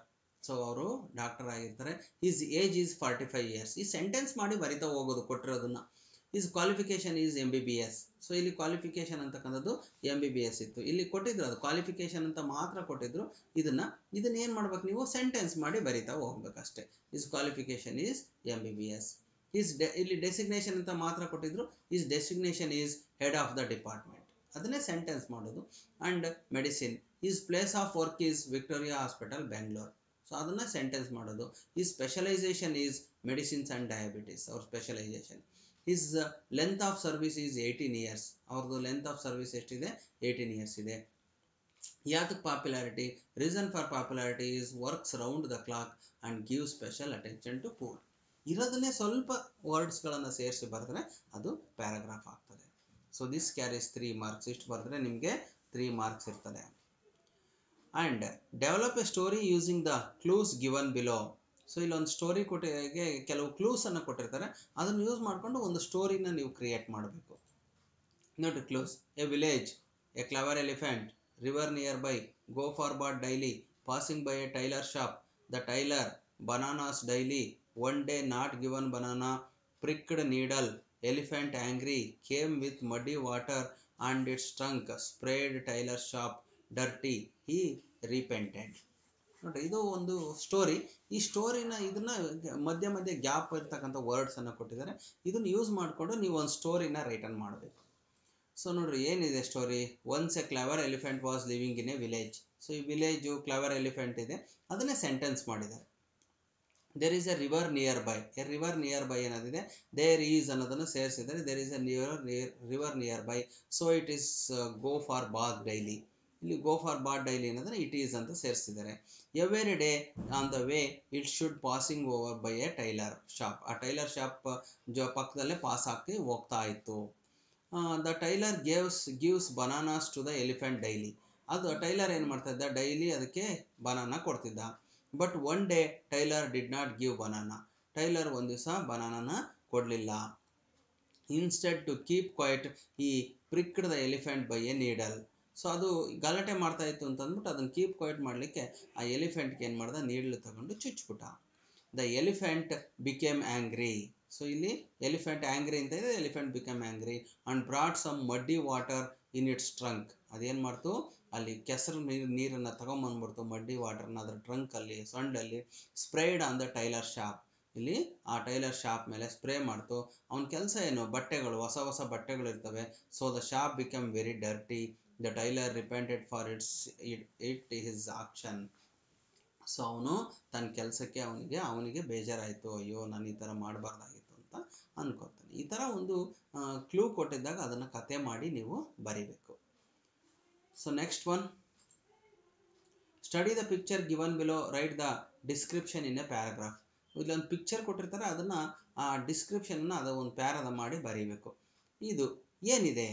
So ಅವರು ಡಾಕ್ಟರ್ ಆಗಿರ್ತಾರೆ. His age is forty five years. ಈ ಸೆಂಟೆನ್ಸ್ ಮಾಡಿ ಬರಿತಾ ಹೋಗೋದು ಕೊಟ್ಟಿರೋದನ್ನು. His qualification is M B B S. So ಇಲ್ಲಿ ಕ್ವಾಲಿಫಿಕೇಶನ್ ಅಂತಕ್ಕಂಥದ್ದು ಎಮ್ ಬಿ ಬಿ ಎಸ್ ಇತ್ತು, ಇಲ್ಲಿ ಕೊಟ್ಟಿದ್ರು ಅದು ಕ್ವಾಲಿಫಿಕೇಶನ್ ಅಂತ ಮಾತ್ರ ಕೊಟ್ಟಿದ್ರು. ಇದನ್ನು ಇದನ್ನ ಏನು ಮಾಡ್ಬೇಕು ನೀವು? ಸೆಂಟೆನ್ಸ್ ಮಾಡಿ ಬರಿತಾ ಹೋಗ್ಬೇಕಷ್ಟೇ. His qualification is M B B S. His ಡೆ ಇಲ್ಲಿ ಡೆಸಿಗ್ನೇಷನ್ ಅಂತ ಮಾತ್ರ ಕೊಟ್ಟಿದ್ರು. His designation is head of the department. ಅದನ್ನೇ ಸೆಂಟೆನ್ಸ್ ಮಾಡೋದು. And medicine, his place of work is Victoria hospital Bengaluru. So ಅದನ್ನು ಸೆಂಟೆನ್ಸ್ ಮಾಡೋದು. ಈ specialisation is medicines and diabetes, ಅವ್ರ specialisation. His length of service is eighteen years. ಅವ್ರದ್ದು ಲೆಂತ್ ಆಫ್ ಸರ್ವಿಸ್ ಎಷ್ಟಿದೆ? ಏಯ್ಟೀನ್ ಇಯರ್ಸ್ ಇದೆ. ಯಾತಕ್ಕೆ popularity? Reason for popularity is works round the clock and give special attention to poor. ಇರೋದನ್ನೇ ಸ್ವಲ್ಪ ವರ್ಡ್ಸ್ಗಳನ್ನು ಸೇರಿಸಿ ಬರೆದ್ರೆ ಅದು ಪ್ಯಾರಾಗ್ರಾಫ್ ಆಗ್ತದೆ. So this carries three marks. ಇಷ್ಟು ಬರೆದ್ರೆ ನಿಮಗೆ ತ್ರೀ ಮಾರ್ಕ್ಸ್ ಇರ್ತದೆ. And develop a story using the clues given below. So ಇಲ್ಲೊಂದು ಸ್ಟೋರಿ ಕೊಟ್ಟಿಗೆ ಕೆಲವು ಕ್ಲೂಸನ್ನು ಕೊಟ್ಟಿರ್ತಾರೆ, ಅದನ್ನು ಯೂಸ್ ಮಾಡಿಕೊಂಡು ಒಂದು ಸ್ಟೋರಿನ ನೀವು ಕ್ರಿಯೇಟ್ ಮಾಡಬೇಕು. ನೋಡಿರಿ clues: a village, a clever elephant, river nearby, go for bath daily, passing by a tailor shop, the tailor, bananas daily, one day not given banana, pricked needle, elephant angry, came with muddy water and its trunk, sprayed tailor shop, dirty, he repented. ನೋಡಿರಿ, ಇದು ಒಂದು ಸ್ಟೋರಿ. ಈ ಸ್ಟೋರಿನ ಇದನ್ನು ಮಧ್ಯ ಮಧ್ಯೆ ಗ್ಯಾಪ್ ಇರ್ತಕ್ಕಂಥ ವರ್ಡ್ಸನ್ನು ಕೊಟ್ಟಿದ್ದಾರೆ. ಇದನ್ನು ಯೂಸ್ ಮಾಡಿಕೊಂಡು ನೀವು ಒಂದು ಸ್ಟೋರಿನ ರೈಟನ್ ಮಾಡಬೇಕು. ಸೊ ನೋಡಿರಿ, ಏನಿದೆ story? Once a clever elephant was living in a village. So ಈ ವಿಲೇಜು ಕ್ಲವರ್ ಎಲಿಫೆಂಟ್ ಇದೆ, ಅದನ್ನೇ ಸೆಂಟೆನ್ಸ್ ಮಾಡಿದ್ದಾರೆ. There is a river nearby. A river nearby ಅನ್ನೋದಿದೆ, ದೇರ್ ಈಸ್ ಅನ್ನೋದನ್ನು ಸೇರಿಸಿದ್ದಾರೆ. There is a near river nearby, so it is go for bath daily. ಇಲ್ಲಿ ಗೋ ಫಾರ್ ಬಾಟ್ ಡೈಲಿ ಏನಂದರೆ ಇಟ್ ಈಸ್ ಅಂತ ಸೇರಿಸಿದ್ದಾರೆ. Every day on the way it should passing over by a tailor shop. ಆ ಟೈಲರ್ ಶಾಪ್ ಜೊ ಪಕ್ಕದಲ್ಲೇ ಪಾಸ್ ಹಾಕಿ ಹೋಗ್ತಾ ಇತ್ತು. The tailor gaves gives bananas to the elephant daily. ಅದು ಟೈಲರ್ ಏನು ಮಾಡ್ತಾಯಿದ್ದ? ಡೈಲಿ ಅದಕ್ಕೆ ಬನಾನಾ ಕೊಡ್ತಿದ್ದ. But one day tailor did not give banana. Tailor ಒಂದು ದಿವಸ ಬನಾನಾನ ಕೊಡಲಿಲ್ಲ. Instead to keep quiet he pricked the elephant by a needle. So ಅದು ಗಲಾಟೆ ಮಾಡ್ತಾ ಇತ್ತು ಅಂತಂದ್ಬಿಟ್ಟು ಅದನ್ನು ಕೀಪ್ ಕ್ವೈಟ್ ಮಾಡಲಿಕ್ಕೆ ಆ ಎಲಿಫೆಂಟ್ಗೆ ಏನು ಮಾಡ್ದೆ? ನೀಡಲು ತಗೊಂಡು ಚುಚ್ಬಿಟ್ಟ. The elephant became angry. So ಇಲ್ಲಿ ಎಲಿಫೆಂಟ್ ಆ್ಯಂಗ್ರಿ ಅಂತ ಇದೆ, elephant became angry and brought some muddy water in its trunk. ಅದೇನು ಮಾಡ್ತು? ಅಲ್ಲಿ ಕೆಸರು ನೀರು ನೀರನ್ನು ತಗೊಂಬಂದ್ಬಿಡ್ತು, ಮಡ್ಡಿ ವಾಟರ್ನ ಅದರ ಟ್ರಂಕಲ್ಲಿ ಸೊಂಡಲ್ಲಿ. Sprayed on the tailor shop. ಇಲ್ಲಿ ಆ ಟೈಲರ್ ಶಾಪ್ ಮೇಲೆ ಸ್ಪ್ರೇ ಮಾಡ್ತು. ಅವನ ಕೆಲಸ ಏನು? ಬಟ್ಟೆಗಳು, ಹೊಸ ಹೊಸ ಬಟ್ಟೆಗಳಿರ್ತವೆ. So the shop become very dirty. The tailor repented for its it it his action. So ಅವನು ತನ್ನ ಕೆಲಸಕ್ಕೆ ಅವನಿಗೆ ಅವನಿಗೆ ಬೇಜಾರಾಯಿತು, ಅಯ್ಯೋ ನಾನು ಈ ಥರ ಮಾಡಬಾರ್ದಾಗಿತ್ತು ಅಂತ ಅಂದ್ಕೊಳ್ತಾನೆ. ಈ ಥರ ಒಂದು ಕ್ಲೂ ಕೊಟ್ಟಿದ್ದಾಗ ಅದನ್ನು ಕತೆ ಮಾಡಿ ನೀವು ಬರೀಬೇಕು. So next one, study the picture given below, write the description in a paragraph. ಇಲ್ಲೊಂದು ಪಿಕ್ಚರ್ ಕೊಟ್ಟಿರ್ತಾರೆ, ಅದನ್ನು ಆ ಡಿಸ್ಕ್ರಿಪ್ಷನ್ನ ಅದು ಒಂದು ಪ್ಯಾರಾದ ಮಾಡಿ ಬರೀಬೇಕು. ಇದು ಏನಿದೆ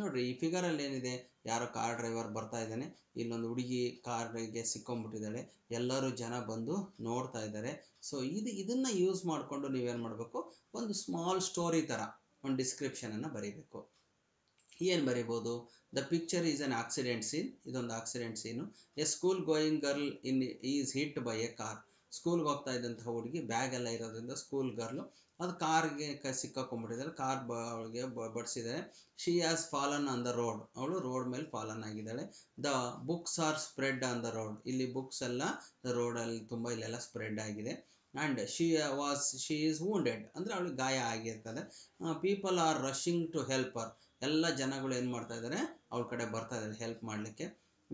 ನೋಡಿರಿ, ಈ ಫಿಗರಲ್ಲಿ ಏನಿದೆ? ಯಾರೋ ಕಾರ್ ಡ್ರೈವರ್ ಬರ್ತಾ ಇದ್ದಾನೆ, ಇಲ್ಲೊಂದು ಹುಡುಗಿ ಕಾರ್ಗೆ ಸಿಕ್ಕೊಂಡ್ಬಿಟ್ಟಿದ್ದಾಳೆ, ಎಲ್ಲರೂ ಜನ ಬಂದು ನೋಡ್ತಾ ಇದ್ದಾರೆ. ಸೊ ಇದು ಇದನ್ನು ಯೂಸ್ ಮಾಡಿಕೊಂಡು ನೀವೇನು ಮಾಡಬೇಕು? ಒಂದು ಸ್ಮಾಲ್ ಸ್ಟೋರಿ ಥರ ಒಂದು ಡಿಸ್ಕ್ರಿಪ್ಷನನ್ನು ಬರೀಬೇಕು. ಏನು ಬರೀಬೋದು? The picture is an accident scene. ಇದೊಂದು accident scene. A school going girl in is hit by a car. ಸ್ಕೂಲ್ಗೆ ಹೋಗ್ತಾ ಇದ್ದಂತಹ ಹುಡುಗಿ, ಬ್ಯಾಗ್ ಎಲ್ಲ ಇರೋದ್ರಿಂದ ಸ್ಕೂಲ್ ಗರ್ಲು, ಅದು ಕಾರ್ಗೆ ಕ ಸಿಕ್ಕಾಕೊಂಡ್ಬಿಟ್ಟಿದ್ದಾರೆ, ಕಾರ್ ಅವಳಿಗೆ ಬಡಿಸಿದ್ದಾರೆ. She has fallen on the road. ಅವಳು ರೋಡ್ ಮೇಲೆ ಫಾಲನ್ ಆಗಿದ್ದಾಳೆ. The books are spread on the road. ಇಲ್ಲಿ ಬುಕ್ಸ್ ಎಲ್ಲ ರೋಡಲ್ಲಿ ತುಂಬ ಇಲ್ಲೆಲ್ಲ ಸ್ಪ್ರೆಡ್ ಆಗಿದೆ. And she was she is wounded, ಅಂದರೆ ಅವಳಿಗೆ ಗಾಯ ಆಗಿರ್ತದೆ. People are rushing to help her. ಎಲ್ಲ ಜನಗಳು ಏನು ಮಾಡ್ತಾ ಇದ್ದಾರೆ? ಅವ್ರ ಕಡೆ ಬರ್ತಾ ಇದ್ದಾರೆ ಹೆಲ್ಪ್ ಮಾಡಲಿಕ್ಕೆ.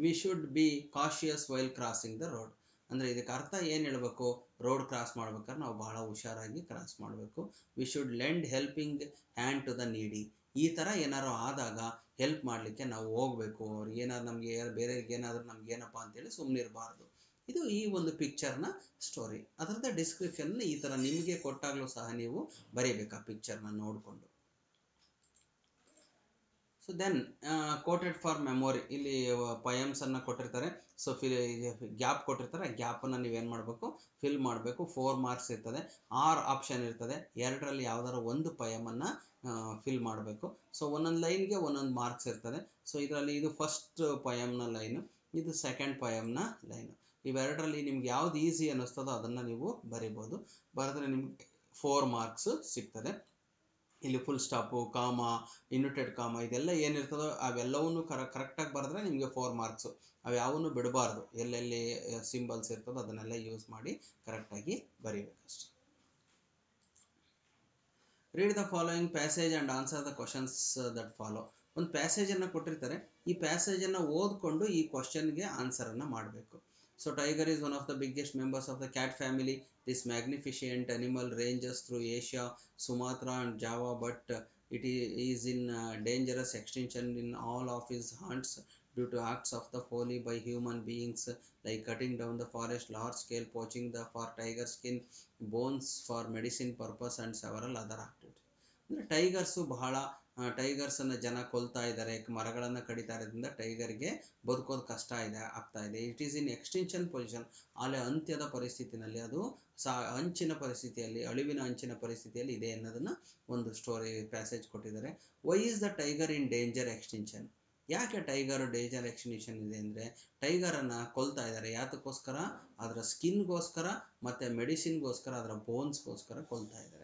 We should be cautious while crossing the road. ಅಂದರೆ ಇದಕ್ಕೆ ಅರ್ಥ ಏನು ಹೇಳಬೇಕು? ರೋಡ್ ಕ್ರಾಸ್ ಮಾಡ್ಬೇಕಾದ್ರೆ ನಾವು ಭಾಳ ಹುಷಾರಾಗಿ ಕ್ರಾಸ್ ಮಾಡಬೇಕು. We should lend helping hand to the needy. ಈ ಥರ ಏನಾರು ಆದಾಗ ಹೆಲ್ಪ್ ಮಾಡಲಿಕ್ಕೆ ನಾವು ಹೋಗಬೇಕು. ಅವ್ರಿಗೆ ಏನಾದ್ರು ನಮಗೆ ಬೇರೆಯವ್ರಿಗೆ ಏನಾದರೂ ನಮ್ಗೆ ಏನಪ್ಪ ಅಂತೇಳಿ ಸುಮ್ಮನಿರಬಾರ್ದು. ಇದು ಈ ಒಂದು ಪಿಕ್ಚರ್ನ ಸ್ಟೋರಿ. ಅದರದ್ದು ಡಿಸ್ಕ್ರಿಪ್ಷನ್ ಈ ಥರ ನಿಮಗೆ ಕೊಟ್ಟಾಗಲೂ ಸಹ ನೀವು ಬರೀಬೇಕು, ಆ ಪಿಕ್ಚರ್ನ ನೋಡಿಕೊಂಡು. So then quoted for memory ಇಲ್ಲಿ ಪಯಮ್ಸನ್ನು ಕೊಟ್ಟಿರ್ತಾರೆ. ಸೊ ಫಿಲ್ ಗ್ಯಾಪ್ ಕೊಟ್ಟಿರ್ತಾರೆ, ಗ್ಯಾಪನ್ನು ನೀವೇನು ಮಾಡಬೇಕು, ಫಿಲ್ ಮಾಡಬೇಕು. ಫೋರ್ ಮಾರ್ಕ್ಸ್ ಇರ್ತದೆ, ಆರ್ ಆಪ್ಷನ್ ಇರ್ತದೆ, ಎರಡರಲ್ಲಿ ಯಾವ್ದಾರ ಒಂದು ಪಯಮನ್ನು ಫಿಲ್ ಮಾಡಬೇಕು. ಸೊ ಒಂದೊಂದು ಲೈನ್ಗೆ ಒಂದೊಂದು ಮಾರ್ಕ್ಸ್ ಇರ್ತದೆ. ಸೊ ಇದರಲ್ಲಿ ಇದು ಫಸ್ಟ್ ಪಯಮ್ನ ಲೈನು, ಇದು ಸೆಕೆಂಡ್ ಪಯಮ್ನ ಲೈನು. ಇವೆರಡರಲ್ಲಿ ನಿಮ್ಗೆ ಯಾವ್ದು ಈಸಿ ಅನ್ನಿಸ್ತದೋ ಅದನ್ನು ನೀವು ಬರಿಬೋದು. ಬರೆದ್ರೆ ನಿಮ್ಗೆ ಫೋರ್ ಮಾರ್ಕ್ಸ್ ಸಿಗ್ತದೆ. ಇಲ್ಲಿ ಫುಲ್ ಸ್ಟಾಪು, ಕಾಮ, ಇನ್ವರ್ಟೆಡ್ ಕಾಮ ಇದೆಲ್ಲ ಏನಿರ್ತದೋ ಅವೆಲ್ಲವನ್ನೂ ಕರ ಕರೆಕ್ಟಾಗಿ ಬರೆದ್ರೆ ನಿಮಗೆ ಫೋರ್ ಮಾರ್ಕ್ಸು. ಅವು ಯಾವನ್ನೂ ಬಿಡಬಾರ್ದು, ಎಲ್ಲೆಲ್ಲಿ ಸಿಂಬಲ್ಸ್ ಇರ್ತದೋ ಅದನ್ನೆಲ್ಲ ಯೂಸ್ ಮಾಡಿ ಕರೆಕ್ಟಾಗಿ ಬರೀಬೇಕಷ್ಟೆ. Read the following passage and answer the questions that follow. ಒಂದು ಪ್ಯಾಸೇಜನ್ನು ಕೊಟ್ಟಿರ್ತಾರೆ, ಈ ಪ್ಯಾಸೇಜನ್ನು ಓದ್ಕೊಂಡು ಈ ಕ್ವಶನ್ಗೆ ಆನ್ಸರನ್ನು ಮಾಡಬೇಕು. So tiger is one of the biggest members of the cat family. This magnificent animal ranges through Asia, Sumatra and Java, but it is in dangerous extinction in all of its haunts due to acts of the folly by human beings like cutting down the forest, large scale poaching the for tiger skin, bones for medicine purpose and several other activities. ಅಂದ್ರೆ ಟೈಗರ್ಸು ಬಹಳ ಟೈಗರ್ಸನ್ನು ಜನ ಕೊಲ್ತಾ ಇದ್ದಾರೆ, ಮರಗಳನ್ನು ಕಡಿತಾ ಇರೋದ್ರಿಂದ ಟೈಗರ್ಗೆ ಬದುಕೋದು ಕಷ್ಟ ಇದೆ ಆಗ್ತಾ ಇದೆ. It is in extinction position, ಅಲೆ ಅಂತ್ಯದ ಪರಿಸ್ಥಿತಿನಲ್ಲಿ, ಅದು ಸಾ ಅಂಚಿನ ಪರಿಸ್ಥಿತಿಯಲ್ಲಿ, ಅಳಿವಿನ ಅಂಚಿನ ಪರಿಸ್ಥಿತಿಯಲ್ಲಿ ಇದೆ ಅನ್ನೋದನ್ನು ಒಂದು ಸ್ಟೋರಿ ಪ್ಯಾಸೇಜ್ ಕೊಟ್ಟಿದ್ದಾರೆ. Why is the tiger in danger extinction? ಯಾಕೆ ಟೈಗರು ಡೇಂಜರ್ ಎಕ್ಸ್ಟಿಂಕ್ಷನ್ ಇದೆ ಅಂದರೆ ಟೈಗರನ್ನು ಕೊಲ್ತಾ ಇದ್ದಾರೆ. ಯಾತಕ್ಕೋಸ್ಕರ? ಅದರ ಸ್ಕಿನ್ಗೋಸ್ಕರ ಮತ್ತು ಮೆಡಿಸಿನ್ಗೋಸ್ಕರ, ಅದರ ಬೋನ್ಸ್ಗೋಸ್ಕರ ಕೊಲ್ತಾ ಇದ್ದಾರೆ.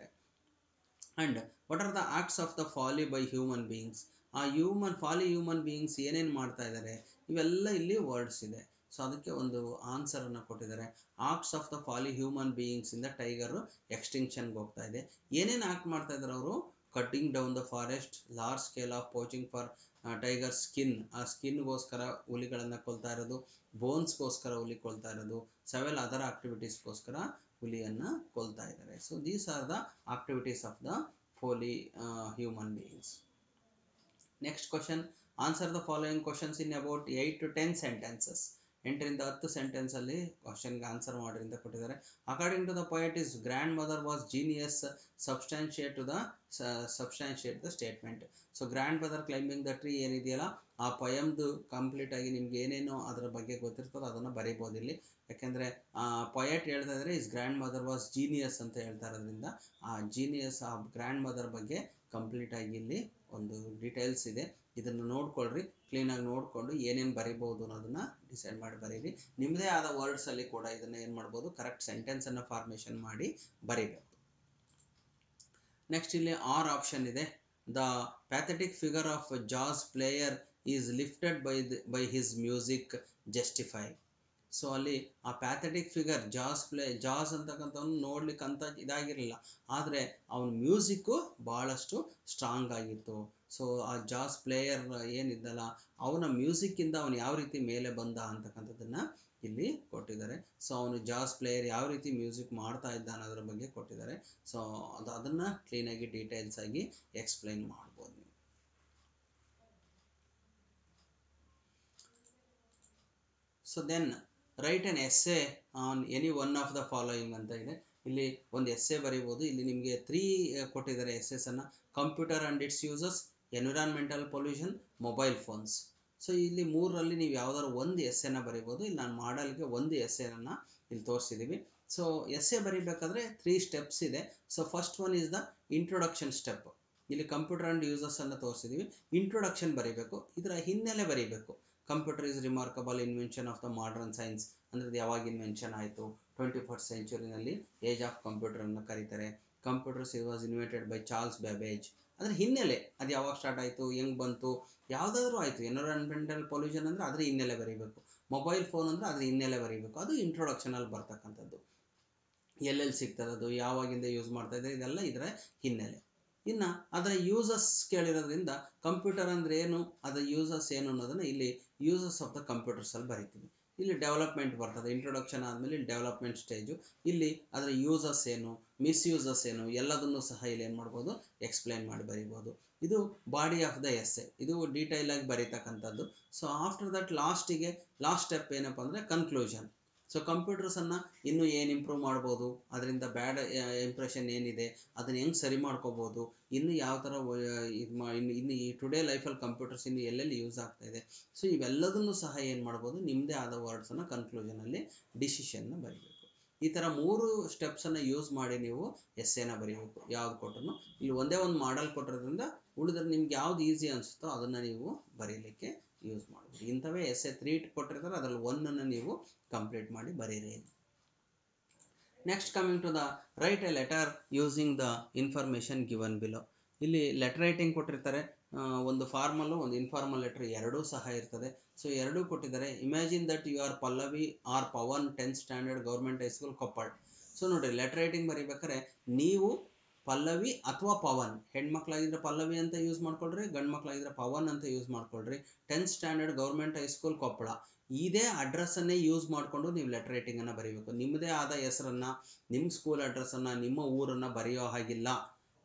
And what are the acts of the folly by human beings? ಆ ಹ್ಯೂಮನ್ ಫಾಲಿ ಹ್ಯೂಮನ್ ಬೀಯಿಂಗ್ಸ್ ಏನೇನು ಮಾಡ್ತಾ ಇದ್ದಾರೆ ಇವೆಲ್ಲ ಇಲ್ಲಿ ವರ್ಡ್ಸ್ ಇದೆ. ಸೊ ಅದಕ್ಕೆ ಒಂದು ಆನ್ಸರನ್ನು ಕೊಟ್ಟಿದ್ದಾರೆ. Acts of the folly human ಬೀಯಿಂಗ್ಸಿಂದ ಟೈಗರು ಎಕ್ಸ್ಟಿಂಕ್ಷನ್ಗೆ ಹೋಗ್ತಾ ಇದೆ. ಏನೇನು ಆ್ಯಕ್ಟ್ ಮಾಡ್ತಾ ಇದ್ದಾರೆ ಅವರು? Cutting down the forest, large scale of poaching for tiger skin, ಆ ಸ್ಕಿನ್ಗೋಸ್ಕರ ಹುಲಿಗಳನ್ನು ಕೊಲ್ತಾ ಇರೋದು, ಬೋನ್ಸ್ಗೋಸ್ಕರ ಹುಲಿ ಕೊಲ್ತಾ ಇರೋದು, ಸೆವೆಲ್ ಅದರ್ ಆಕ್ಟಿವಿಟೀಸ್ಗೋಸ್ಕರ ಹುಲಿಯನ್ನು ಕೊಲ್ತಾ ಇದ್ದಾರೆ. So these are the activities of the folly human beings. Next question, answer the following questions in about eight to ten sentences. ಎಂಟರಿಂದ ಹತ್ತು ಸೆಂಟೆನ್ಸಲ್ಲಿ ಕ್ವಶನ್ಗೆ ಆನ್ಸರ್ ಮಾಡಿರಿಂದ ಕೊಟ್ಟಿದ್ದಾರೆ. According to the poet his grand mother was genius, substantiate to the substantiate the statement. So grand mother climbing the tree ಏನಿದೆಯಲ್ಲ ಆ ಪಯಮ್ದು ಕಂಪ್ಲೀಟಾಗಿ ನಿಮ್ಗೆ ಏನೇನೋ ಅದರ ಬಗ್ಗೆ ಗೊತ್ತಿರ್ತದೋ ಅದನ್ನು ಬರೀಬೋದು ಇಲ್ಲಿ. ಯಾಕೆಂದರೆ ಪೊಯೆಟ್ ಹೇಳ್ತಾ ಇದ್ದಾರೆ his grand mother was genius ಅಂತ ಹೇಳ್ತಾ ಇರೋದ್ರಿಂದ ಆ ಜೀನಿಯಸ್, ಆ ಗ್ರ್ಯಾಂಡ್ ಮದರ್ ಬಗ್ಗೆ ಕಂಪ್ಲೀಟಾಗಿ ಇಲ್ಲಿ ಒಂದು ಡೀಟೇಲ್ಸ್ ಇದೆ. ಇದನ್ನು ನೋಡ್ಕೊಳ್ರಿ, ಕ್ಲೀನಾಗಿ ನೋಡಿಕೊಂಡು ಏನೇನು ಬರೀಬೋದು ಅನ್ನೋದನ್ನು ಡಿಸೈಡ್ ಮಾಡಿ ಬರೀರಿ. ನಿಮ್ಮದೇ ಆದ ವರ್ಡ್ಸಲ್ಲಿ ಕೂಡ ಇದನ್ನು ಏನು ಮಾಡ್ಬೋದು, ಕರೆಕ್ಟ್ ಸೆಂಟೆನ್ಸನ್ನು ಫಾರ್ಮೇಷನ್ ಮಾಡಿ ಬರೀಬೇಕು. ನೆಕ್ಸ್ಟ್ ಇಲ್ಲಿ ಆರ್ ಆಪ್ಷನ್ ಇದೆ. The pathetic figure of jazz player is lifted by by his music justify. So ಅಲ್ಲಿ ಆ ಪ್ಯಾಥೆಟಿಕ್ ಫಿಗರ್ ಜಾಸ್ ಪ್ಲೇ ಜಾಸ್ ಅಂತಕ್ಕಂಥವ್ನು ನೋಡ್ಲಿಕ್ಕೆ ಅಂತ ಇದಾಗಿರಲಿಲ್ಲ, ಆದರೆ ಅವನ ಮ್ಯೂಸಿಕ್ಕು ಭಾಳಷ್ಟು ಸ್ಟ್ರಾಂಗ್ ಆಗಿತ್ತು. ಸೊ ಆ ಜಾಸ್ ಪ್ಲೇಯರ್ ಏನಿದ್ದಲ್ಲ ಅವನ ಮ್ಯೂಸಿಕ್ಕಿಂದ ಅವನು ಯಾವ ರೀತಿ ಮೇಲೆ ಬಂದ ಅಂತಕ್ಕಂಥದ್ದನ್ನು ಇಲ್ಲಿ ಕೊಟ್ಟಿದ್ದಾರೆ. ಸೊ ಅವನು ಜಾಸ್ ಪ್ಲೇಯರ್ ಯಾವ ರೀತಿ ಮ್ಯೂಸಿಕ್ ಮಾಡ್ತಾ ಇದ್ದ ಅನ್ನೋದ್ರ ಬಗ್ಗೆ ಕೊಟ್ಟಿದ್ದಾರೆ. ಸೊ ಅದು ಅದನ್ನು ಕ್ಲೀನಾಗಿ ಡೀಟೇಲ್ಸ್ ಆಗಿ ಎಕ್ಸ್ಪ್ಲೈನ್ ಮಾಡ್ಬೋದು ನೀವು. So then write an essay on any one of the following ಅಂತ ಇದೆ. ಇಲ್ಲಿ ಒಂದು ಎಸ್ಸೆ ಬರೀಬೋದು. ಇಲ್ಲಿ ನಿಮಗೆ ತ್ರೀ ಕೊಟ್ಟಿದ್ದಾರೆ ಎಸ್ಸೆಸನ್ನು. Computer and its uses, environmental pollution, mobile phones. So ಇಲ್ಲಿ ಮೂರರಲ್ಲಿ ನೀವು ಯಾವ್ದಾದ್ರು ಒಂದು ಎಸ್ಸೆನ ಬರಿಬೋದು. ಇಲ್ಲಿ ನಾನು ಮಾಡಲ್ಗೆ ಒಂದು ಎಸ್ಸೆನ ಇಲ್ಲಿ ತೋರಿಸಿದ್ದೀವಿ. ಸೊ ಎಸ್ಸೆ ಬರಿಬೇಕಾದ್ರೆ ತ್ರೀ ಸ್ಟೆಪ್ಸ್ ಇದೆ. So first one is the introduction step. ಇಲ್ಲಿ ಕಂಪ್ಯೂಟರ್ ಆ್ಯಂಡ್ ಯೂಸಸನ್ನು ತೋರಿಸಿದ್ದೀವಿ. ಇಂಟ್ರೊಡಕ್ಷನ್ ಬರೀಬೇಕು, ಇದರ ಹಿನ್ನೆಲೆ ಬರೀಬೇಕು. Computer is remarkable invention of the modern science, ಅಂದರೆ ಯಾವಾಗ ಇನ್ವೆನ್ಷನ್ ಆಯಿತು, ಟ್ವೆಂಟಿ ಫಸ್ಟ್ ಸೆಂಚುರಿನಲ್ಲಿ ಏಜ್ ಆಫ್ ಕಂಪ್ಯೂಟರನ್ನು ಕರೀತಾರೆ. Computers it was invented by Charles Babbage, ಅಂದರೆ ಹಿನ್ನೆಲೆ ಅದು ಯಾವಾಗ ಸ್ಟಾರ್ಟ್ ಆಯಿತು, ಹೆಂಗೆ ಬಂತು, ಯಾವುದಾದ್ರೂ ಆಯಿತು. ಎನ್ವಿರಾನ್ಮೆಂಟಲ್ ಪೊಲ್ಯೂಷನ್ ಅಂದರೆ ಅದರ ಹಿನ್ನೆಲೆ ಬರೀಬೇಕು. ಮೊಬೈಲ್ ಫೋನ್ ಅಂದರೆ ಅದರ ಹಿನ್ನೆಲೆ ಬರೀಬೇಕು. ಅದು ಇಂಟ್ರೊಡಕ್ಷನಲ್ಲಿ ಬರ್ತಕ್ಕಂಥದ್ದು. ಎಲ್ಲೆಲ್ಲಿ ಸಿಗ್ತದದು, ಯಾವಾಗಿಂದ ಯೂಸ್ ಮಾಡ್ತಾಯಿದ್ದಾರೆ, ಇದೆಲ್ಲ ಇದರ ಹಿನ್ನೆಲೆ. ಇನ್ನು ಅದರ ಯೂಸಸ್ ಕೇಳಿರೋದ್ರಿಂದ ಕಂಪ್ಯೂಟರ್ ಅಂದರೆ ಏನು, ಅದರ ಯೂಸಸ್ ಏನು ಅನ್ನೋದನ್ನು ಇಲ್ಲಿ ಯೂಸಸ್ ಆಫ್ ದ ಕಂಪ್ಯೂಟರ್ಸಲ್ಲಿ ಬರಿತೀವಿ. ಇಲ್ಲಿ ಡೆವಲಪ್ಮೆಂಟ್ ಬರ್ತದೆ, ಇಂಟ್ರೊಡಕ್ಷನ್ ಆದಮೇಲೆ ಡೆವಲಪ್ಮೆಂಟ್ ಸ್ಟೇಜು. ಇಲ್ಲಿ ಅದರ ಯೂಸಸ್ ಏನು, ಮಿಸ್ಯೂಸಸ್ ಏನು, ಎಲ್ಲದನ್ನು ಸಹ ಇಲ್ಲಿ ಏನು ಮಾಡ್ಬೋದು, ಎಕ್ಸ್ಪ್ಲೈನ್ ಮಾಡಿ ಬರಿಬೋದು. ಇದು ಬಾಡಿ ಆಫ್ ದ ಎಸ್ಸೆ, ಇದು ಡೀಟೈಲಾಗಿ ಬರೀತಕ್ಕಂಥದ್ದು. ಸೊ ಆಫ್ಟರ್ ದಟ್ ಲಾಸ್ಟಿಗೆ ಲಾಸ್ಟ್ ಸ್ಟೆಪ್ ಏನಪ್ಪ ಅಂದರೆ conclusion. So computers anna innu yen improve madabodu adrinda bad impression enide adanna heng sari madkobodu innu yav tara innu today life alli computers innu ellelli use aagta ide so ivelladunu saha yen madabodu nimde aada words anna conclusion alli decision na baribeku ee tara mooru steps anna use maadi neevu essay na baribeku yav kottanu illi onde ond model kottradrinda ulidare nimge yavd easy ansuto adanna neevu bariyakke use madabodu intave essay three kottradare adaralli one anna neevu complete madi barire. Next, coming to the write a letter using the information given below. Illi letter writing ಕೊಟ್ಟಿರ್ತಾರೆ ಒಂದು ಫಾರ್ಮಲ್ ಒಂದು ಇನ್ಫಾರ್ಮಲ್ ಲೆಟರ್ ಎರಡು ಸಹ ಇರ್ತದೆ ಸೋ ಎರಡು ಕೊಟ್ಟಿದ್ದಾರೆ imagine that you are Pallavi or Pawan tenth standard government high school Koppal so ನೋಡಿ ಲೆಟರ್ ರೈಟಿಂಗ್ ಬರಿಬೇಕಾದ್ರೆ ನೀವು ಪಲ್ಲವಿ ಅಥವಾ ಪವನ್ ಹೆಣ್ಣು ಮಕ್ಕಳಾಗಿದ್ರೆ ಪಲ್ಲವಿ ಅಂತ ಯೂಸ್ ಮಾಡ್ಕೊಳ್ರಿ ಗಂಡು ಮಕ್ಕಳಾಗಿದ್ರೆ ಪವನ್ ಅಂತ ಯೂಸ್ ಮಾಡ್ಕೊಳ್ರಿ tenth standard government high school Koppal ಇದೇ ಅಡ್ರೆಸ್ ಅನ್ನು ಯೂಸ್ ಮಾಡ್ಕೊಂಡು ನೀವು ಲೆಟರ್ ರೈಟಿಂಗ್ ಅನ್ನು ಬರಿಬೇಕು ನಿಮ್ಮದೇ ಆದ ಹೆಸರನ್ನ ನಿಮ್ಮ ಸ್ಕೂಲ್ ಅಡ್ರೆಸ್ ಅನ್ನು ನಿಮ್ಮ ಊರನ್ನ ಬರೆಯೋ ಹಾಗಿಲ್ಲ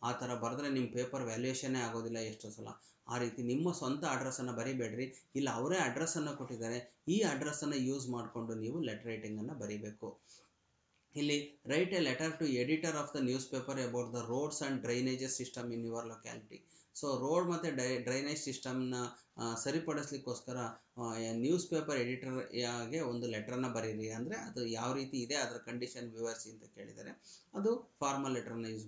ಆ ತರ ಬರೆದ್ರೆ ನಿಮ್ಮ ಪೇಪರ್ ವ್ಯಾಲ್ಯೂಯೇಷನ್ ಆಗೋದಿಲ್ಲ ಎಷ್ಟು ಸಲ ಆ ರೀತಿ ನಿಮ್ಮ ಸ್ವಂತ ಅಡ್ರೆಸ್ ಅನ್ನು ಬರಿಬೇಡ್ರಿ ಇಲ್ಲ ಅವರೇ ಅಡ್ರೆಸ್ ಅನ್ನು ಕೊಟ್ಟಿದ್ದಾರೆ ಈ ಅಡ್ರೆಸ್ ಅನ್ನು ಯೂಸ್ ಮಾಡ್ಕೊಂಡು ನೀವು ಲೆಟರ್ ರೈಟಿಂಗ್ ಅನ್ನು ಬರಿಬೇಕು Hilly, write a letter to editor of the newspaper about the roads and drainage system in your locality. So, road and drainage system na uh, saripadaslikkoskara uh, newspaper editor yage ondu letter na bariri andre adu yav reeti ide adra condition vivarisi anta kelidare adu formal letter na use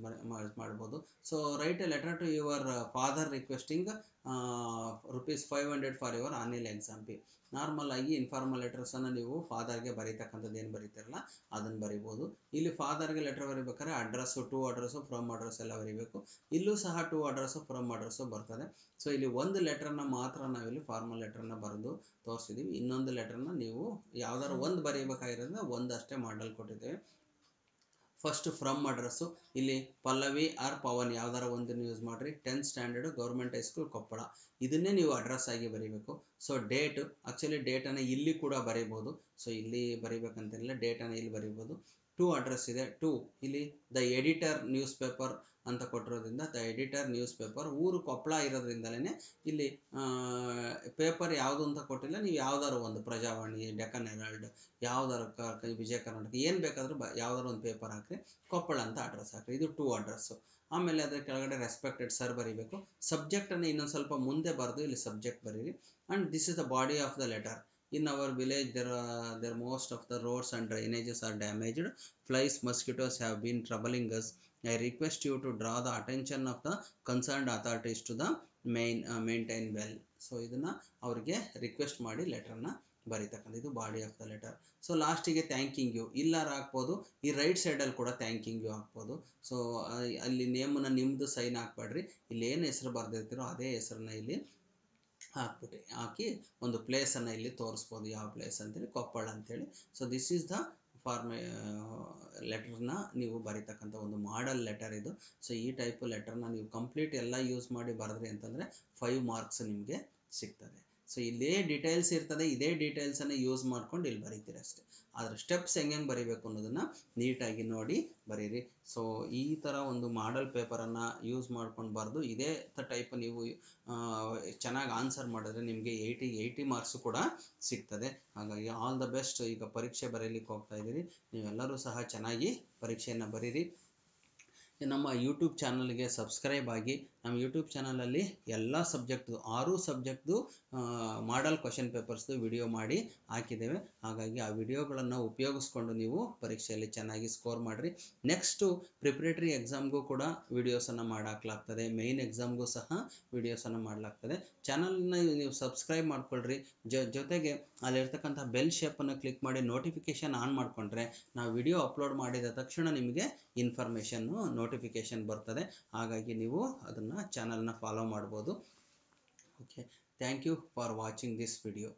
madabodu. So, write a letter to your father requesting uh, rupees five hundred for your annual exam fee. Normal agi informal letters anna neevu father ge baritakkantade enu baritiralla adannu baribodu illi father ge letter baribekare address to address from address ella baribeku illu saha to address from address bartade so illi ondu letter na maatra naavu illi formal letter na baredu torsidivi innondu letter na neevu yavadaru ondu baribekagirodna ondu ashte model kottideve first from address illi Pallavi or Pawan yavadara ondannu use madri tenth standard government high school Koppala idinne neevu address aagi baribeku so date actually date ana illi kuda baribodu so illi baribekantilla date ana illi baribodu two address ide two illi the editor newspaper ಅಂತ ಕೊಟ್ಟಿರೋದ್ರಿಂದ ದ ಎಡಿಟರ್ ನ್ಯೂಸ್ ಪೇಪರ್ ಊರು ಕೊಪ್ಪಳ ಇರೋದ್ರಿಂದಲೇ ಇಲ್ಲಿ ಪೇಪರ್ ಯಾವುದು ಅಂತ ಕೊಟ್ಟಿಲ್ಲ ನೀವು ಯಾವ್ದಾರು ಒಂದು ಪ್ರಜಾವಾಣಿ ಡೆಕ್ಕನ್ ಹೆರಾಲ್ಡ್ ಯಾವ್ದಾರು ವಿಜಯ ಕರ್ನಾಟಕ ಏನು ಬೇಕಾದರೂ ಯಾವ್ದಾರು ಒಂದು ಪೇಪರ್ ಹಾಕ್ರಿ ಕೊಪ್ಪಳ ಅಂತ ಅಡ್ರೆಸ್ ಹಾಕ್ರಿ ಇದು ಟೂ ಅಡ್ರೆಸ್ಸು ಆಮೇಲೆ ಅದರ ಕೆಳಗಡೆ ರೆಸ್ಪೆಕ್ಟೆಡ್ ಸರ್ ಬರೀಬೇಕು ಸಬ್ಜೆಕ್ಟನ್ನು ಇನ್ನೊಂದು ಸ್ವಲ್ಪ ಮುಂದೆ ಬರೆದು ಇಲ್ಲಿ ಸಬ್ಜೆಕ್ಟ್ ಬರೀರಿ and this is the body of the letter In our village, there are there most of the roads and drainages are damaged. Flies, mosquitoes have been troubling us. I request you to draw the attention of the concerned authorities to the main uh, maintain well. So, idana avrige request maadi letter na baritakkandu idu body of the letter. So, last ige thanking you illa raakbodu ee right side alli kuda thanking you haakbodu. So, alli name na nimdu sign haakbadri illi yen hesaru bardirtiro adhe hesarna illi ಹಾಕ್ಬಿಟ್ಟು ಹಾಕಿ ಒಂದು ಪ್ಲೇಸನ್ನು ಇಲ್ಲಿ ತೋರಿಸ್ಬೋದು ಯಾವ ಪ್ಲೇಸ್ ಅಂತೇಳಿ ಕೊಪ್ಪಳ ಅಂತೇಳಿ so this is the form ಲೆಟರ್ನ ನೀವು ಬರೀತಕ್ಕಂಥ ಒಂದು ಮಾಡಲ್ ಲೆಟರ್ ಇದು ಸೊ ಈ ಟೈಪ್ ಲೆಟರ್ನ ನೀವು ಕಂಪ್ಲೀಟ್ ಎಲ್ಲ ಯೂಸ್ ಮಾಡಿ ಬರೆದ್ರಿ ಅಂತಂದರೆ ಫೈವ್ ಮಾರ್ಕ್ಸ್ ನಿಮಗೆ ಸಿಗ್ತದೆ ಸೊ ಇಲ್ಲೇ ಡೀಟೇಲ್ಸ್ ಇರ್ತದೆ ಇದೇ ಡೀಟೇಲ್ಸನ್ನು ಯೂಸ್ ಮಾಡ್ಕೊಂಡು ಇಲ್ಲಿ ಬರೀತೀರಿ ಅಷ್ಟೇ ಆದರೆ ಸ್ಟೆಪ್ಸ್ ಹೆಂಗೆ ಹೆಂಗೆ ಬರೀಬೇಕು ಅನ್ನೋದನ್ನು ನೀಟಾಗಿ ನೋಡಿ ಬರೀರಿ ಸೊ ಈ ಥರ ಒಂದು ಮಾಡಲ್ ಪೇಪರನ್ನು ಯೂಸ್ ಮಾಡ್ಕೊಂಡು ಬರೆದು ಇದೇ ಟೈಪ್ ನೀವು ಚೆನ್ನಾಗಿ ಆನ್ಸರ್ ಮಾಡಿದ್ರೆ ನಿಮಗೆ ಏಯ್ಟಿ ಏಯ್ಟಿ ಮಾರ್ಕ್ಸು ಕೂಡ ಸಿಗ್ತದೆ ಹಾಗಾಗಿ ಆಲ್ ದ ಬೆಸ್ಟ್ ಈಗ ಪರೀಕ್ಷೆ ಬರೀಲಿಕ್ಕೆ ಹೋಗ್ತಾ ಇದ್ದೀರಿ ನೀವೆಲ್ಲರೂ ಸಹ ಚೆನ್ನಾಗಿ ಪರೀಕ್ಷೆಯನ್ನು ಬರೀರಿ ನಮ್ಮ ಯೂಟ್ಯೂಬ್ ಚಾನಲ್ಗೆ ಸಬ್ಸ್ಕ್ರೈಬ್ ಆಗಿ ನಮ್ಮ ಯೂಟ್ಯೂಬ್ ಚಾನಲಲ್ಲಿ ಎಲ್ಲ ಸಬ್ಜೆಕ್ಟ್ದು ಆರು ಸಬ್ಜೆಕ್ಟ್ದು ಮಾಡಲ್ ಕ್ವಶನ್ ಪೇಪರ್ಸ್ದು ವಿಡಿಯೋ ಮಾಡಿ ಹಾಕಿದ್ದೇವೆ ಹಾಗಾಗಿ ಆ ವಿಡಿಯೋಗಳನ್ನು ಉಪಯೋಗಿಸ್ಕೊಂಡು ನೀವು ಪರೀಕ್ಷೆಯಲ್ಲಿ ಚೆನ್ನಾಗಿ ಸ್ಕೋರ್ ಮಾಡಿರಿ ನೆಕ್ಸ್ಟು ಪ್ರಿಪ್ರೇಟರಿ ಎಕ್ಸಾಮ್ಗೂ ಕೂಡ ವಿಡಿಯೋಸನ್ನು ಮಾಡಾಕ್ಲಾಗ್ತದೆ ಮೇಯ್ನ್ ಎಕ್ಸಾಮ್ಗೂ ಸಹ ವಿಡಿಯೋಸನ್ನು ಮಾಡಲಾಗ್ತದೆ ಚಾನಲ್ನ ನೀವು ಸಬ್ಸ್ಕ್ರೈಬ್ ಮಾಡ್ಕೊಳ್ರಿ ಜೊ ಜೊತೆಗೆ ಅಲ್ಲಿರ್ತಕ್ಕಂಥ ಬೆಲ್ ಶೇಪನ್ನು ಕ್ಲಿಕ್ ಮಾಡಿ ನೋಟಿಫಿಕೇಷನ್ ಆನ್ ಮಾಡಿಕೊಂಡ್ರೆ ನಾವು ವಿಡಿಯೋ ಅಪ್ಲೋಡ್ ಮಾಡಿದ ತಕ್ಷಣ ನಿಮಗೆ ಇನ್ಫಾರ್ಮೇಷನ್ನು ನೋಟಿಫಿಕೇಷನ್ ಬರ್ತದೆ ಹಾಗಾಗಿ ನೀವು ಅದನ್ನು ಚಾನಲ್ನ ಫಾಲೋ ಮಾಡ್ಬೋದು okay thank you for watching this video